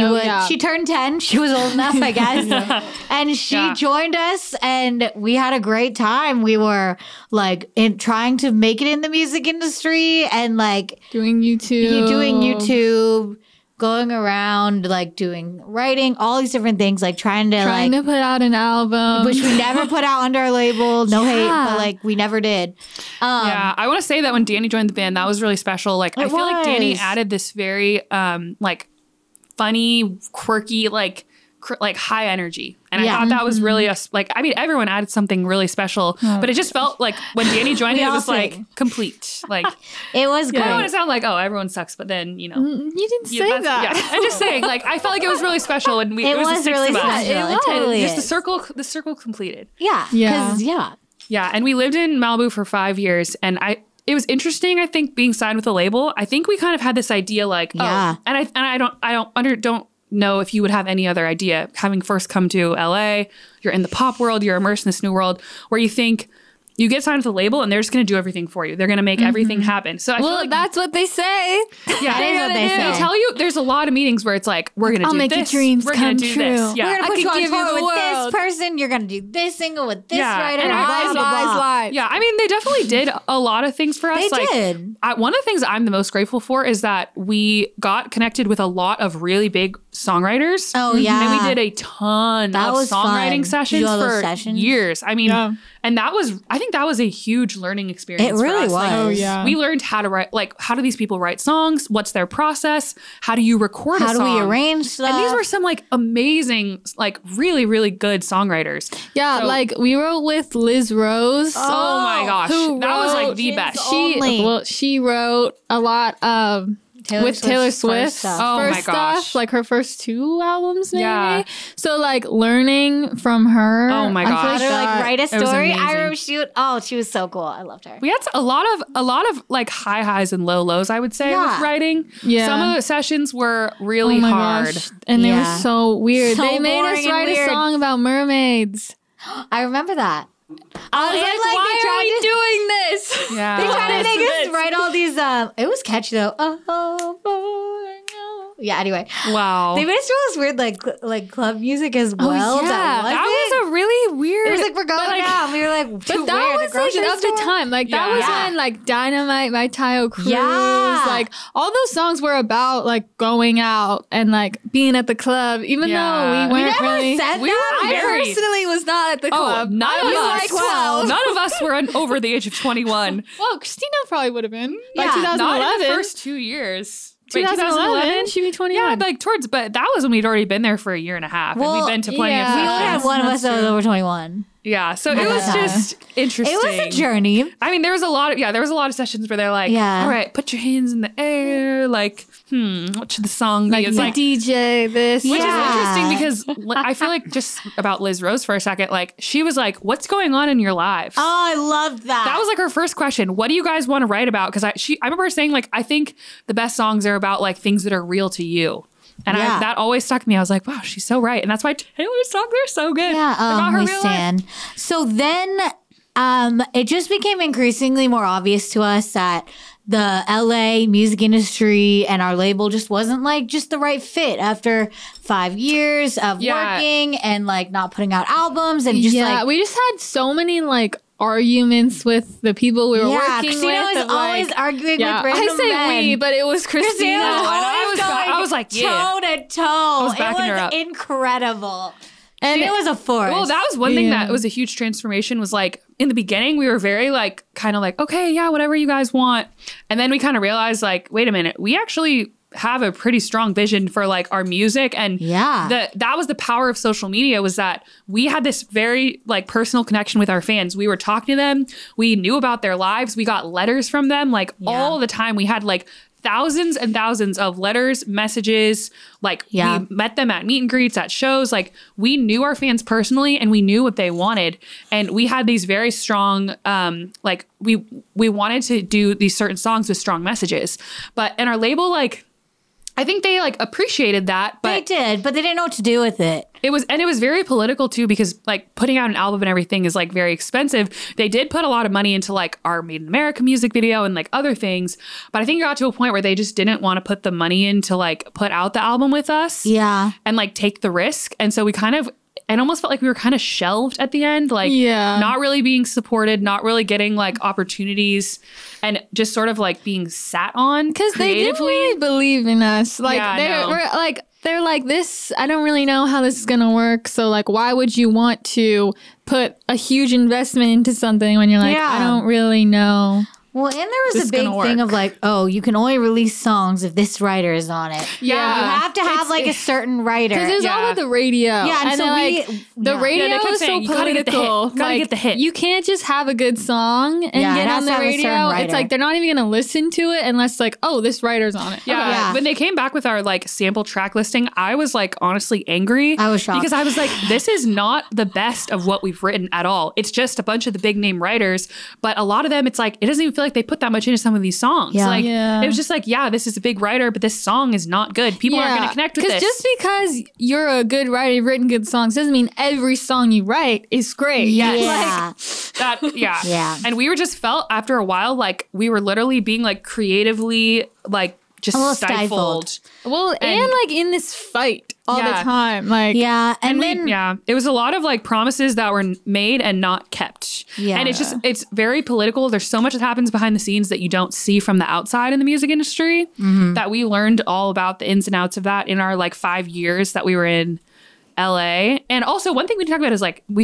turned 10. She was old enough, I guess. And she joined us and we had a great time. We were like trying to make it in the music industry and like doing YouTube. Going around, like, doing writing, all these different things, like, trying to put out an album. Which we never put out under our label. No hate, but, like, we never did. Yeah, I want to say that when Danny joined the band, that was really special. Like, I feel like Danny added this very, like, funny, quirky, like high energy. And I thought that was really like, I mean, everyone added something really special, but it just felt like when Danny joined it was like complete. Like it was good. I don't want to sound like, oh, everyone sucks, but then, you know. You didn't say that. Yeah. I'm just saying, like, I felt like it was really special and we, it was the really special. It totally just the circle completed. Yeah. Yeah. Yeah. And we lived in Malibu for 5 years and it was interesting, I think, being signed with a label. I think we kind of had this idea like, oh, and I don't know if you would have any other idea. Having first come to LA, you're in the pop world, you're immersed in this new world where you think you get signed with a label and they're just going to do everything for you. They're going to make everything happen. So I feel like that's what they say. Yeah, it is what they say. They tell you there's a lot of meetings where it's like, we're going to do this. I'll make your dreams come true. Yeah. We're going to put you on tour with this person. You're going to do this single with this writer. Yeah, I mean, they definitely did a lot of things for us. They did. One of the things I'm the most grateful for is that we got connected with a lot of really big songwriters. Oh, yeah. And we did a ton of songwriting sessions for years. I mean, and that was, I think that was a huge learning experience. It really was. Like, we learned how to write, like, how do these people write songs? What's their process? How do you record a song? How do we arrange stuff? And these were some, like, amazing, like, really, really good songwriters. Yeah, so, like, we wrote with Liz Rose. Oh my gosh. That was, like, the best. She wrote a lot of... Taylor Swift's first stuff. Like her first two albums, maybe. Yeah. So like learning from her. Oh my gosh. How to like write a story. I remember she was so cool. I loved her. We had a lot of like high highs and low lows, I would say, with writing. Yeah. Some of the sessions were really hard. Gosh. And they were so weird. So they made us write a song about mermaids. I remember that. I was like, why are we doing this? Yeah. They tried to make us write all these, it was catchy though. Yeah, anyway. Wow. They made us do all this weird like club music as well. Oh, yeah. That was a really weird. It was like, we're going out. We were like, but that was like at the time. Like that was when like Dynamite by Tayo Cruz. Yeah. Like all those songs were about like going out and like being at the club. Even though we weren't really. I personally was not at the club. None of us were over the age of 21. Well, Christina probably would have been. By 2011. Not in the first 2 years. Wait, 2011? She'd be 21. Yeah, like towards, but that was when we'd already been there for a year and a half. Well, and we'd been to plenty of sessions. We only had one of us that was over 21. Yeah, so it was just interesting. It was a journey. I mean, there was a lot of sessions where they're like, all right, put your hands in the air, like what should the song be? Like, it's like DJ this. Which is interesting because I feel like just about Liz Rose for a second, like she was like, what's going on in your lives? Oh, I loved that. That was like her first question. What do you guys want to write about? Because I remember her saying like, I think the best songs are about like things that are real to you. And that always stuck to me. I was like, wow, she's so right. And that's why Taylor's songs are so good. Yeah, about her real life. So then it just became increasingly more obvious to us that the LA music industry and our label just wasn't like just the right fit after 5 years of working and like not putting out albums and just like. We just had so many like arguments with the people we were working Christina with. Christina was always like, arguing with random men. I say men. We, but it was Christina. I was like toe to toe. I was backing her up. It was incredible. And it was a force. Well, that was one thing that was a huge transformation was like, in the beginning, we were very like, kind of like, okay, yeah, whatever you guys want. And then we kind of realized like, wait a minute, we actually have a pretty strong vision for like our music. And that was the power of social media, was that we had this very like personal connection with our fans. We were talking to them. We knew about their lives. We got letters from them like all the time. We had like thousands and thousands of letters, messages. Like we met them at meet and greets, at shows. Like we knew our fans personally and we knew what they wanted. And we had these very strong, like we wanted to do these certain songs with strong messages. But in our label, like, I think they like appreciated that, but they did, but they didn't know what to do with it. It was very political too, because like putting out an album and everything is like very expensive. They did put a lot of money into like our Made in America music video and like other things. But I think it got to a point where they just didn't want to put the money in to like put out the album with us. Yeah. And like take the risk. And so we kind of, it almost felt like we were kind of shelved at the end, like not really being supported, not really getting like opportunities, and just sort of like being sat on because they didn't really believe in us. Like they're like this. I don't really know how this is gonna work. So like, why would you want to put a huge investment into something when you're like, I don't really know. Well, and there was a big thing of like, oh, you can only release songs if this writer is on it. Yeah. You have to have like a certain writer. Because it was all about the radio. Yeah. And so like, the radio was so political. Gotta get the hit. You can't just have a good song and get on the radio. It's like, they're not even going to listen to it unless like, oh, this writer's on it. Yeah. When they came back with our like sample track listing, I was like honestly angry. I was shocked. Because I was like, this is not the best of what we've written at all. It's just a bunch of the big name writers. But a lot of them, it's like, it doesn't even feel like they put that much into some of these songs. Yeah. Like it was just like, yeah, this is a big writer, but this song is not good. People aren't going to connect with this. Just because you're a good writer, you've written good songs, doesn't mean every song you write is great. Yes. Yeah. Like, that, yeah. Yeah. And we were just felt after a while, like we were literally being like creatively, like just stifled. Well, and like in this fight all the time. Like, yeah. And then, it was a lot of like promises that were made and not kept. Yeah. And it's very political. There's so much that happens behind the scenes that you don't see from the outside in the music industry that we learned all about the ins and outs of that in our like 5 years that we were in LA. And also one thing we talk about is like, we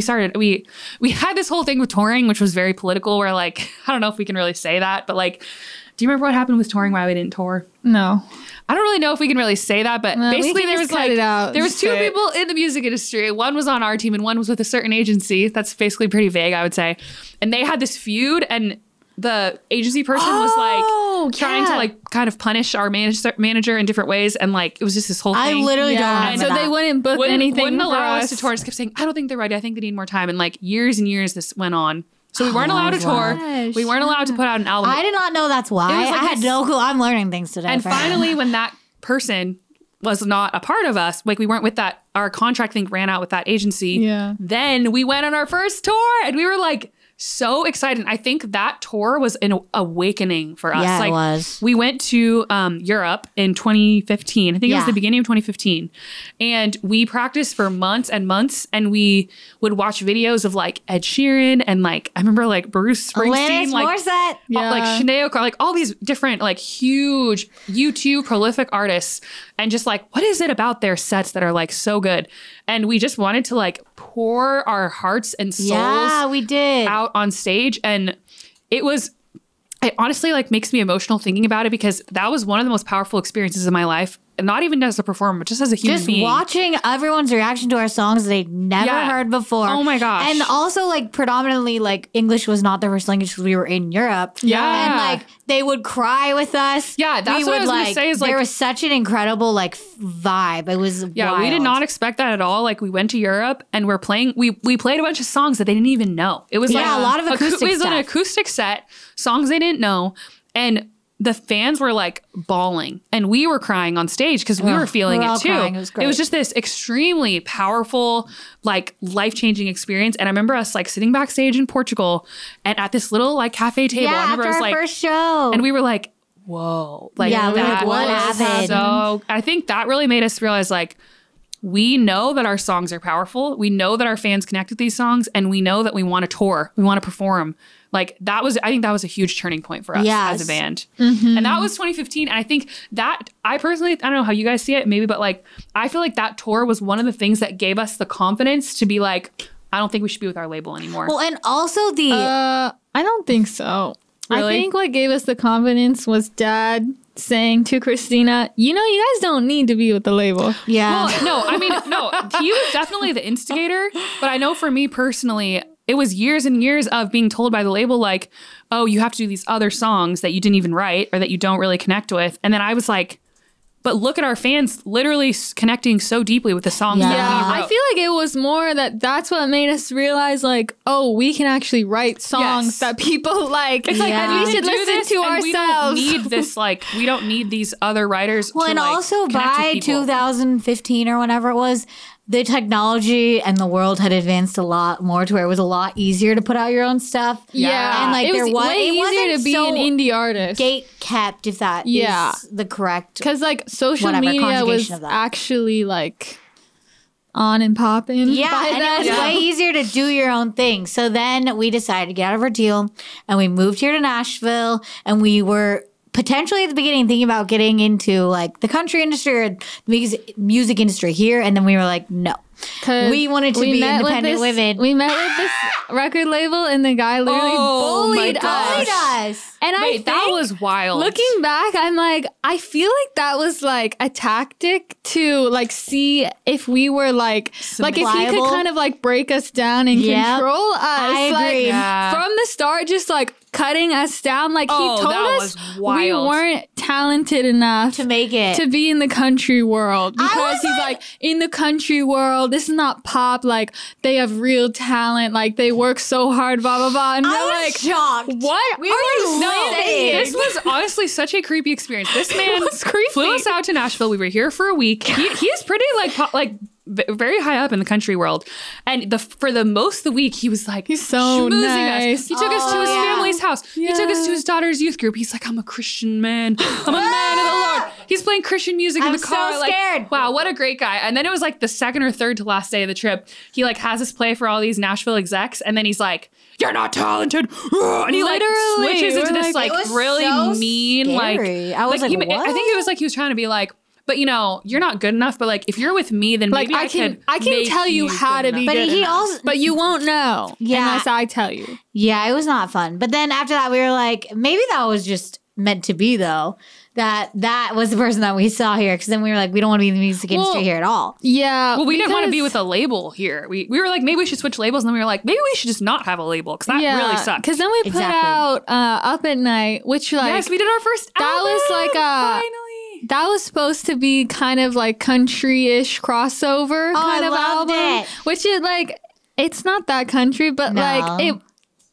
had this whole thing with touring, which was very political, where like, I don't know if we can really say that, but like, do you remember what happened with touring, why we didn't tour? No. I don't really know if we can really say that, but basically there was like, there was two people in the music industry. One was on our team and one was with a certain agency. That's basically pretty vague, I would say. And they had this feud, and the agency person was like trying to like kind of punish our manager in different ways, and like it was just this whole thing. I literally don't remember. So they wouldn't book anything. Wouldn't allow us to tour. Just kept saying, I don't think they're ready. I think they need more time. And like years and years this went on. So we weren't allowed to tour. Gosh. We weren't allowed to put out an album. I did not know that's why. Like I had no clue. I'm learning things today. And finally, when that person was not a part of us, like we weren't with that, our contract thing ran out with that agency. Yeah. Then we went on our first tour and we were like so excited. I think that tour was an awakening for us. Yeah, like, it was. We went to Europe in 2015. I think it was the beginning of 2015. And we practiced for months and months. And we would watch videos of like Ed Sheeran and like, I remember like Bruce Springsteen. Alanis Morissette. Like Sinead O'Connor. Like all these different like huge U2 prolific artists. And just like, what is it about their sets that are like so good? And we just wanted to like pour our hearts and souls out on stage. And it honestly like makes me emotional thinking about it, because that was one of the most powerful experiences of my life not even as a performer, but just as a human being. Just watching everyone's reaction to our songs they'd never heard before. Oh my gosh. And also, like, predominantly, like, English was not their first language because we were in Europe. Yeah. And, like, they would cry with us. Yeah, that's what I was going to say. Is like, there was such an incredible, like, vibe. It was wild. We did not expect that at all. Like, we went to Europe and we're playing, we played a bunch of songs that they didn't even know. It was like a lot of acoustic stuff. It was an acoustic set, songs they didn't know. And the fans were like bawling and we were crying on stage because we were feeling it too. Crying. It was great. It was just this extremely powerful, like life-changing experience. And I remember us like sitting backstage in Portugal and at this little like cafe table. Yeah, I remember after our first show. And we were like, whoa. Like, yeah, that what happened? So I think that really made us realize like, we know that our songs are powerful. We know that our fans connect with these songs and we know that we want to tour. We want to perform. Like that was, I think that was a huge turning point for us as a band. Mm-hmm. And that was 2015. And I think that I personally, I don't know how you guys see it maybe, but like, I feel like that tour was one of the things that gave us the confidence to be like, I don't think we should be with our label anymore. Well, and also the, I don't think so. Really? I think what gave us the confidence was Dad saying to Christina, you know, you guys don't need to be with the label. Yeah. Well, no, I mean, no, he was definitely the instigator. But I know for me personally, it was years and years of being told by the label, like, oh, you have to do these other songs that you didn't even write or that you don't really connect with. And then I was like, but look at our fans literally connecting so deeply with the songs that we wrote. I feel like it was more that that's what made us realize, like, oh, we can actually write songs that people like. It's like, and we should listen to ourselves. We don't need this, like, we don't need these other writers. Well, to, and like, also by 2015 or whenever it was, the technology and the world had advanced a lot more to where it was a lot easier to put out your own stuff. Yeah. And like it was way easier to be so an indie artist. Gate kept, if that is the correct. Because like social media was actually like on and popping. Yeah. And it was way easier to do your own thing. So then we decided to get out of our deal and we moved here to Nashville and we were potentially at the beginning thinking about getting into like the country industry or the music industry here. And then we were like, no, we wanted to be independent women. We met with this record label and the guy literally bullied us. And wait, that was wild. Looking back, I'm like, I feel like that was like a tactic to like see if we were like, if he could kind of like break us down and control us. I agree. Like, from the start, just like, cutting us down. Like he told us we weren't talented enough to make it, to be in the country world, because he's like, in the country world, this is not pop. Like they have real talent. Like they work so hard, blah, blah, blah. And I was like, shocked. What are you saying? This was honestly such a creepy experience. This man flew us out to Nashville. We were here for a week. He's pretty like very high up in the country world, and for the most of the week he was like, he's so nice. Us. He took us to his family's house. He took us to his daughter's youth group. He's like, I'm a Christian man. I'm a man of the Lord. He's playing Christian music in the car. So like, scared. Wow, what a great guy. And then it was like the second or third to last day of the trip. He like has us play for all these Nashville execs, and then he's like, you're not talented. And he literally like switches into this like really so mean scary. Like I was like what? I think it was like he was trying to be like, but you know, you're not good enough. But like, if you're with me, then like, maybe I can tell you how to be good enough. But you won't know unless I tell you. Yeah, it was not fun. But then after that, we were like, maybe that was just meant to be though. That was the person that we saw here. Because then we were like, we don't want to be in the music industry here at all. Yeah. Well, we didn't want to be with a label here. We were like, maybe we should switch labels. And then we were like, maybe we should just not have a label. Because that really sucks. Because then we put out Up at Night, which like. Yes, we did our first album. That was like finally. That was supposed to be kind of like country-ish crossover kind of album, which is like, it's not that country, but like it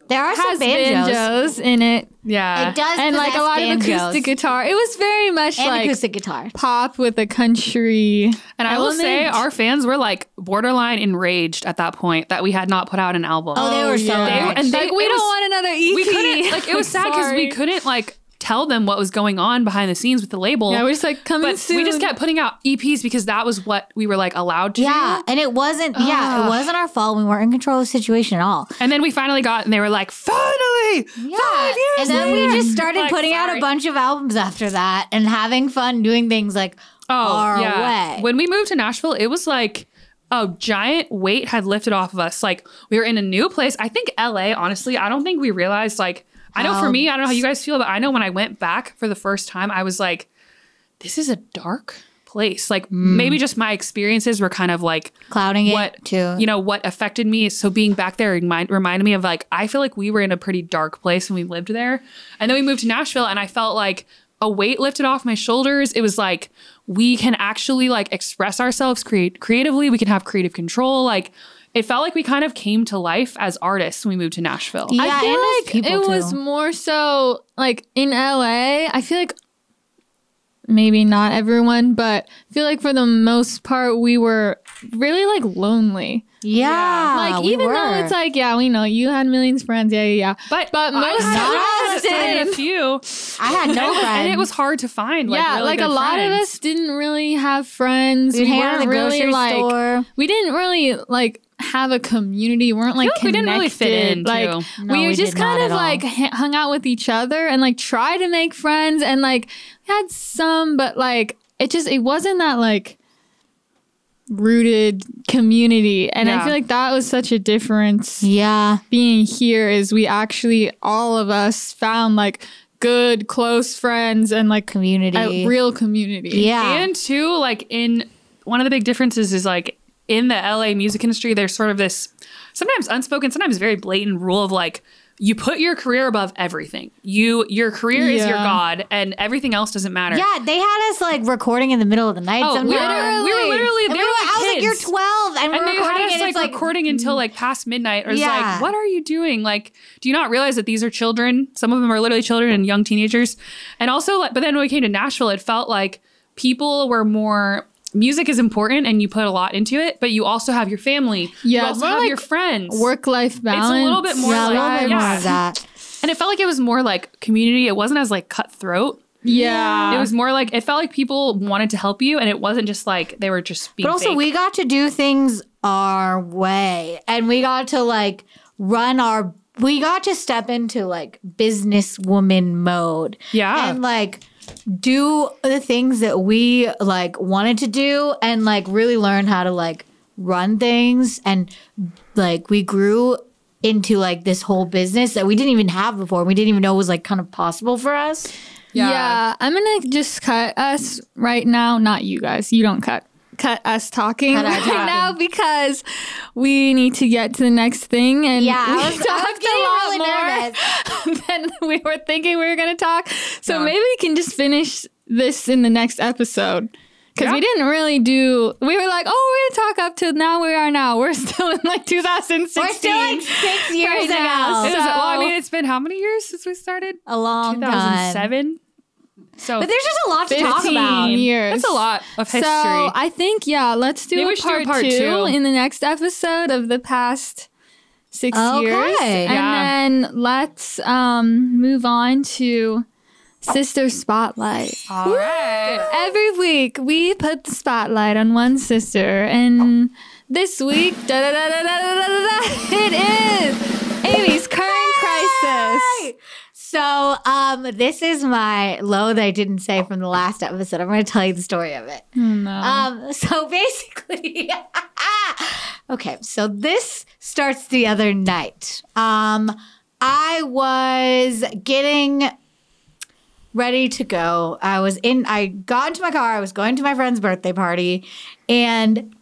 there are has some banjos in it. Yeah, it does, and like a lot of acoustic guitar. It was very much like acoustic guitar pop with a country. And I will say, our fans were like borderline enraged at that point that we had not put out an album. Oh, they were so enraged. And like, we don't want another EP. We couldn't. Like it was sad because we couldn't like tell them what was going on behind the scenes with the label. Yeah, we're just like, coming soon. We just kept putting out EPs because that was what we were like allowed to do. And it wasn't, it wasn't our fault. We weren't in control of the situation at all. And then we finally got, and they were like, finally, 5 years And then we just started like, putting out a bunch of albums after that and having fun doing things like far away. When we moved to Nashville, it was like, a giant weight had lifted off of us. Like we were in a new place. I think LA, honestly, I don't think we realized like, I know for me, I don't know how you guys feel, but I know when I went back for the first time, I was like, this is a dark place. Like maybe just my experiences were kind of like clouding it too. You know, what affected me. So being back there reminded me of like, I feel like we were in a pretty dark place when we lived there. And then we moved to Nashville and I felt like a weight lifted off my shoulders. It was like, we can actually like express ourselves creatively. We can have creative control. Like it felt like we kind of came to life as artists when we moved to Nashville. Yeah, I feel like it was more so like in LA, I feel like maybe not everyone, but I feel like for the most part, we were really like lonely. Yeah. Like even though it's like, yeah, we know you had millions of friends. Yeah, yeah, yeah. But most of us didn't. A few. I had no friends. And it was hard to find. Like, yeah, really like a lot of us didn't really have friends. We weren't really like, we didn't really like have a community. We weren't like connected. We didn't really fit in. Like we just kind of like hung out with each other and like tried to make friends and like had some, but like it wasn't that like rooted community. And yeah. I feel like that was such a difference. Yeah. Being here is we actually, all of us found like good, close friends and like community, a real community. Yeah. And too, like in one of the big differences is like in the LA music industry, there's sort of this sometimes unspoken, sometimes very blatant rule of like, you put your career above everything. Your career is your God and everything else doesn't matter. Yeah, they had us like recording in the middle of the night. Oh, we were literally there. I was like, you're 12 and they had us like recording until like past midnight. Or like, what are you doing? Like, do you not realize that these are children? Some of them are literally children and young teenagers. And also, like, but then when we came to Nashville, it felt like people were more... Music is important and you put a lot into it, but you also have your family. Yeah, you also have like your friends. Work-life balance. It's a little bit more like that. And it felt like it was more like community. It wasn't as like cutthroat. Yeah. It was more like, it felt like people wanted to help you and it wasn't just like, they were just being fake. We got to do things our way and we got to like run our, we got to step into like businesswoman mode. Yeah. And like, do the things that we like wanted to do and like really learn how to like run things. And like we grew into like this whole business that we didn't even have before. We didn't even know was like kind of possible for us. Yeah. Yeah. I'm going to just cut us right now. Not you guys. You don't cut. Cut us talking right now because we need to get to the next thing. And yeah, we talked a lot more than we were thinking we were going to talk. So maybe we can just finish this in the next episode. Because we didn't really do, we were like, oh, we're going to talk up to now we are now. We're still in like 2016. We're still like 6 years ago. So, well, I mean, it's been how many years since we started? A long 2007? Time. So but there's just a lot to talk about. Years. That's a lot of history. So I think, yeah, let's do a part two in the next episode of the past 6 years. And then let's move on to Sister Spotlight. All right. Every week we put the spotlight on one sister. And this week, it is Amy's current crisis. So this is my loathe I didn't say from the last episode. I'm going to tell you the story of it. No. So basically, okay, so this starts the other night. I was getting ready to go. I got into my car. I was going to my friend's birthday party. And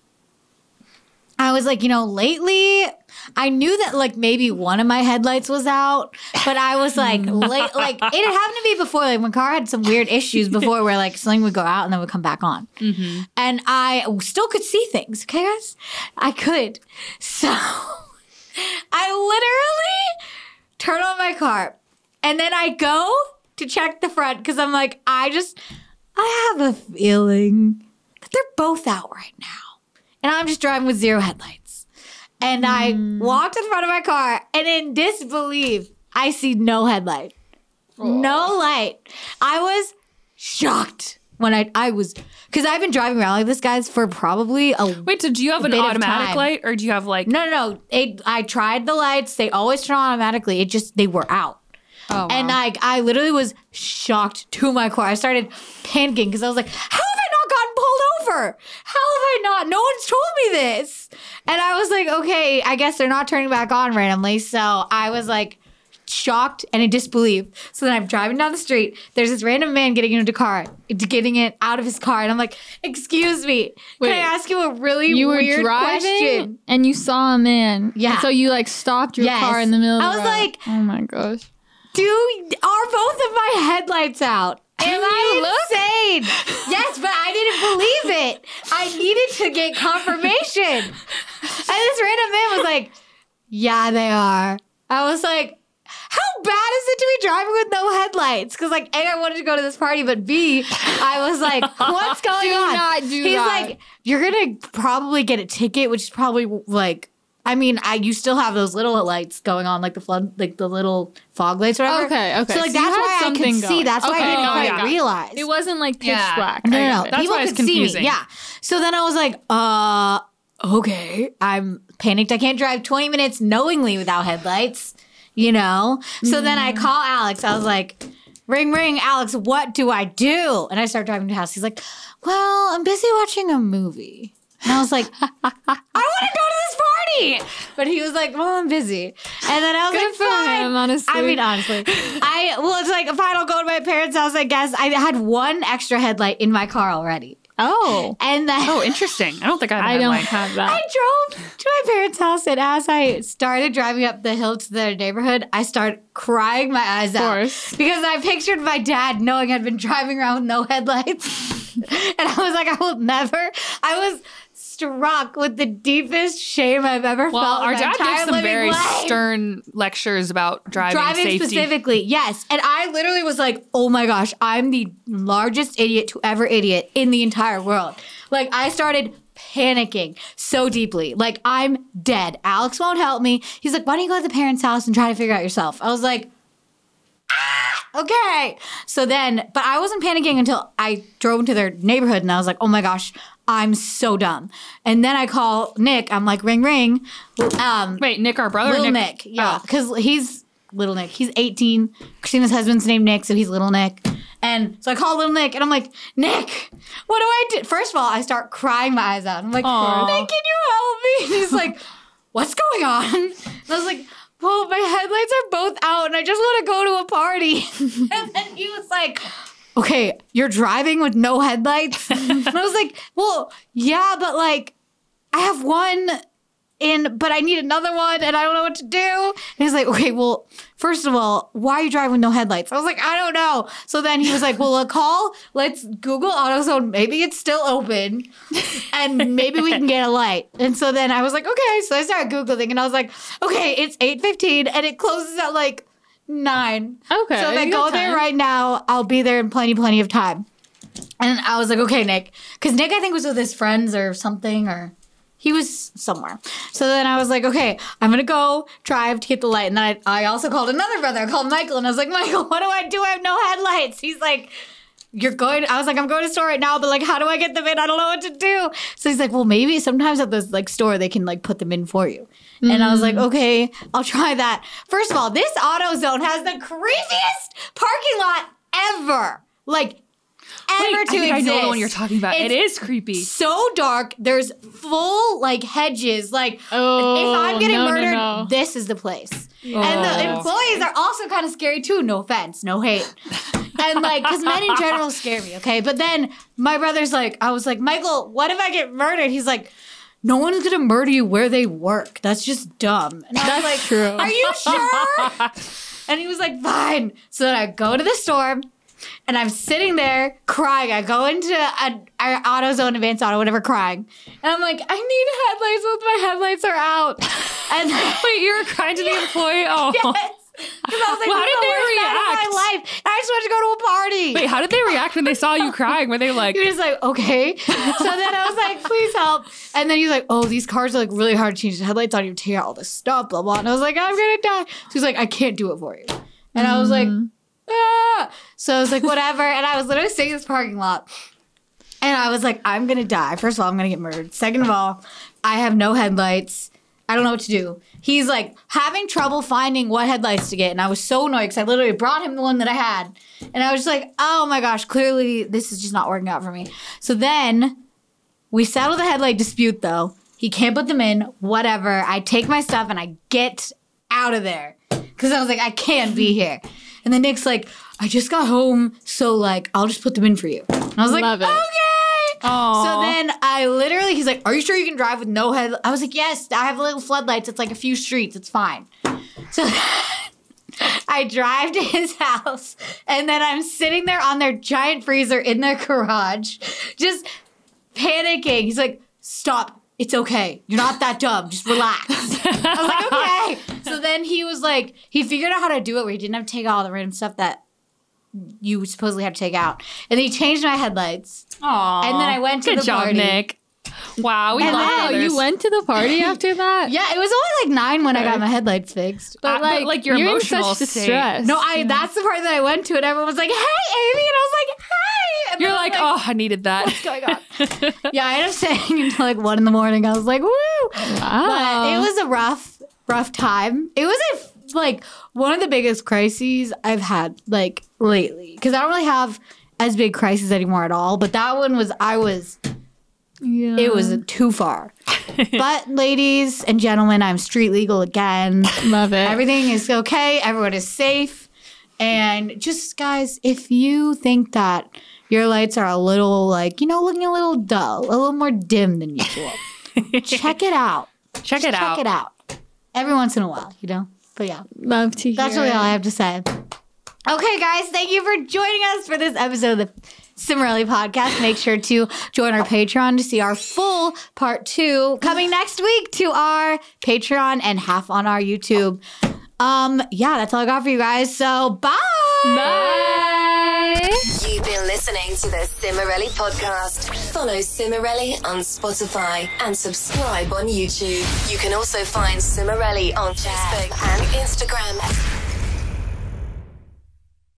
I was like, you know, lately... I knew that like maybe one of my headlights was out, but I was like, late, like it had happened to me before. Like my car had some weird issues before where like something would go out and then would come back on. Mm-hmm. And I still could see things. Okay, guys? I could. So I literally turn on my car and then I go to check the front because I'm like, I have a feeling that they're both out right now. And I'm just driving with zero headlights. And I walked in front of my car, and in disbelief, I see no headlight. Oh. No light. I was shocked when I was, because I've been driving around like this, guys, for probably a Wait, so do you have an automatic light, or do you have like? No. I tried the lights. They always turn on automatically. It just, they were out. Oh, wow. And like, I literally was shocked to my car. I started panicking, because I was like, how? How have I not? No one's told me this. And I was like, okay, I guess they're not turning back on randomly. So I was like shocked and in disbelief. So then I'm driving down the street. There's this random man getting out of his car. And I'm like, excuse me. Wait, can I ask you a really weird question? And you saw a man. Yeah. And so you like stopped your car in the middle of the road. I was like, oh my gosh. Dude, are both of my headlights out? Am I insane? Yes, but I didn't believe it. I needed to get confirmation. And this random man was like, yeah, they are. I was like, how bad is it to be driving with no headlights? Because, like, A, I wanted to go to this party, but B, I was like, what's going on? He's like, you're going to probably get a ticket, which is probably, like, I mean, you still have those little lights going on, like the flood, like the little fog lights or whatever. Okay, okay. So, like, so that's why I could see. That's why I didn't quite realize. It wasn't, like, pitch black. No. That's why it's confusing. Yeah. So then I was like, okay, I'm panicked. I can't drive 20 minutes knowingly without headlights, you know? So then I call Alex. I was like, ring, ring, Alex, what do I do? And I start driving to the house. He's like, well, I'm busy watching a movie. And I was like, I want to go to this party. But he was like, well, I'm busy. And then I was like, fine. Him, honestly. I mean, honestly. Well, it's like, fine, I'll go to my parents' house, I guess. I had one extra headlight in my car already. Oh. And then, oh, interesting. I don't think I don't have that. I drove to my parents' house, and as I started driving up the hill to their neighborhood, I started crying my eyes out. Of course. Because I pictured my dad knowing I'd been driving around with no headlights. And I was like, I will never. I was struck with the deepest shame I've ever felt. Our dad gives some very stern lectures about driving safety. Driving specifically, yes. And I literally was like, oh my gosh, I'm the largest idiot to ever idiot in the entire world. Like, I started panicking so deeply. Like, I'm dead. Alex won't help me. He's like, why don't you go to the parents' house and try to figure out yourself? I was like, okay. So then, but I wasn't panicking until I drove into their neighborhood, and I was like, oh my gosh, I'm so dumb. And then I call Nick. I'm like, ring, ring. Wait, Nick, our brother? Little Nick. Yeah, because he's little Nick. He's 18. Christina's husband's named Nick, so he's little Nick. And so I call little Nick, and I'm like, Nick, what do I do? First of all, I start crying my eyes out. I'm like, aww. Nick, can you help me? And he's like, what's going on? And I was like, well, my headlights are both out, and I just want to go to a party. And then he was like, okay, you're driving with no headlights? And I was like, well, yeah, but, like, I have one in, but I need another one, and I don't know what to do. And he's like, okay, well, first of all, why are you driving with no headlights? I was like, I don't know. So then he was like, well, let's Google AutoZone. Maybe it's still open, and maybe we can get a light. And so then I was like, okay. So I started Googling, and I was like, okay, it's 8:15, and it closes at, like, 9. Okay. So if I go there right now, I'll be there in plenty of time. And I was like, okay, Nick. Because Nick, I think, was with his friends or something, or he was somewhere. So then I was like, okay, I'm going to go drive to get the light. And then I also called another brother. I called Michael, and I was like, Michael, what do? I have no headlights. He's like, you're going. I was like, I'm going to the store right now, but, like, how do I get them in? I don't know what to do. So he's like, well, maybe sometimes at this, like, store they can, like, put them in for you. And I was like, okay, I'll try that. First of all, this AutoZone has the creepiest parking lot ever. Like, ever to exist. I know the one you're talking about. It is creepy. So dark. There's full, like, hedges. Like, if I'm getting murdered, this is the place. Oh. And the employees are also kind of scary, too. No offense. No hate. And, like, because men in general scare me, okay? But then my brother's like, I was like, Michael, what if I get murdered? He's like, no one's going to murder you where they work. That's just dumb. And I was like, true. Are you sure? And he was like, fine. So then I go to the store, and I'm sitting there crying. I go into an AutoZone, Advance Auto, whatever, crying. And I'm like, I need headlights. Both my headlights are out. And wait, you were crying to the employee? Oh. Yes. Because I was like, well, how did they react? In my life. And I just wanted to go to a party. Wait, how did they react when they saw you crying? Were they like, you're just like, okay. So then I was like, please help. And then he's like, oh, these cars are, like, really hard to change the headlights on. You tear out all this stuff, blah, blah. And I was like, I'm going to die. So he's like, I can't do it for you. And I was like, ah. So I was like, whatever. And I was literally sitting in this parking lot. And I was like, I'm going to die. First of all, I'm going to get murdered. Second of all, I have no headlights. I don't know what to do. He's, like, having trouble finding what headlights to get. And I was so annoyed because I literally brought him the one that I had. And I was just like, oh, my gosh, clearly this is just not working out for me. So then we settle the headlight dispute, though. He can't put them in, whatever. I take my stuff, and I get out of there. because I was like, I can't be here. And then Nick's like, I just got home, so like, I'll just put them in for you. And I was like, love it. Okay. Aww. So then I literally, he's like, are you sure you can drive with no head? I was like, yes, I have little floodlights. It's like a few streets. It's fine. So I drive to his house, and then I'm sitting there on their giant freezer in their garage, just panicking. He's like, stop. It's okay. You're not that dumb. Just relax. I was like, okay. So then he was like, he figured out how to do it where he didn't have to take all the random stuff that you supposedly had to take out. And he changed my headlights. Aww. And then I went to the party. Good job, Nick. Wow. Wow, you went to the party after that? Yeah, it was only like 9 when I got my headlights fixed. But like your emotional distress. No, that's the part that I went to, and everyone was like, hey, Amy. And I was like, hi. And you're like, oh, I needed that. What's going on? Yeah, I ended up staying until like 1 in the morning. I was like, woo. Wow. But it was a rough time. It was like one of the biggest crises I've had like lately. Because I don't really have as big crises anymore at all. But that one was, yeah. It was too far. But ladies and gentlemen, I'm street legal again. Love it. Everything is okay. Everyone is safe. And just, guys, if you think that your lights are a little, like, you know, looking a little dull, a little more dim than usual, check it out. Check it out. Every once in a while, you know? But yeah. Love to hear it. That's really all I have to say. Okay, guys, thank you for joining us for this episode of the Cimorelli Podcast. Make sure to join our Patreon to see our full part 2 coming next week to our Patreon and half on our YouTube. Yeah, that's all I got for you guys. So bye. Bye. You've been listening to the Cimorelli Podcast. Follow Cimorelli on Spotify and subscribe on YouTube. You can also find Cimorelli on Facebook and Instagram.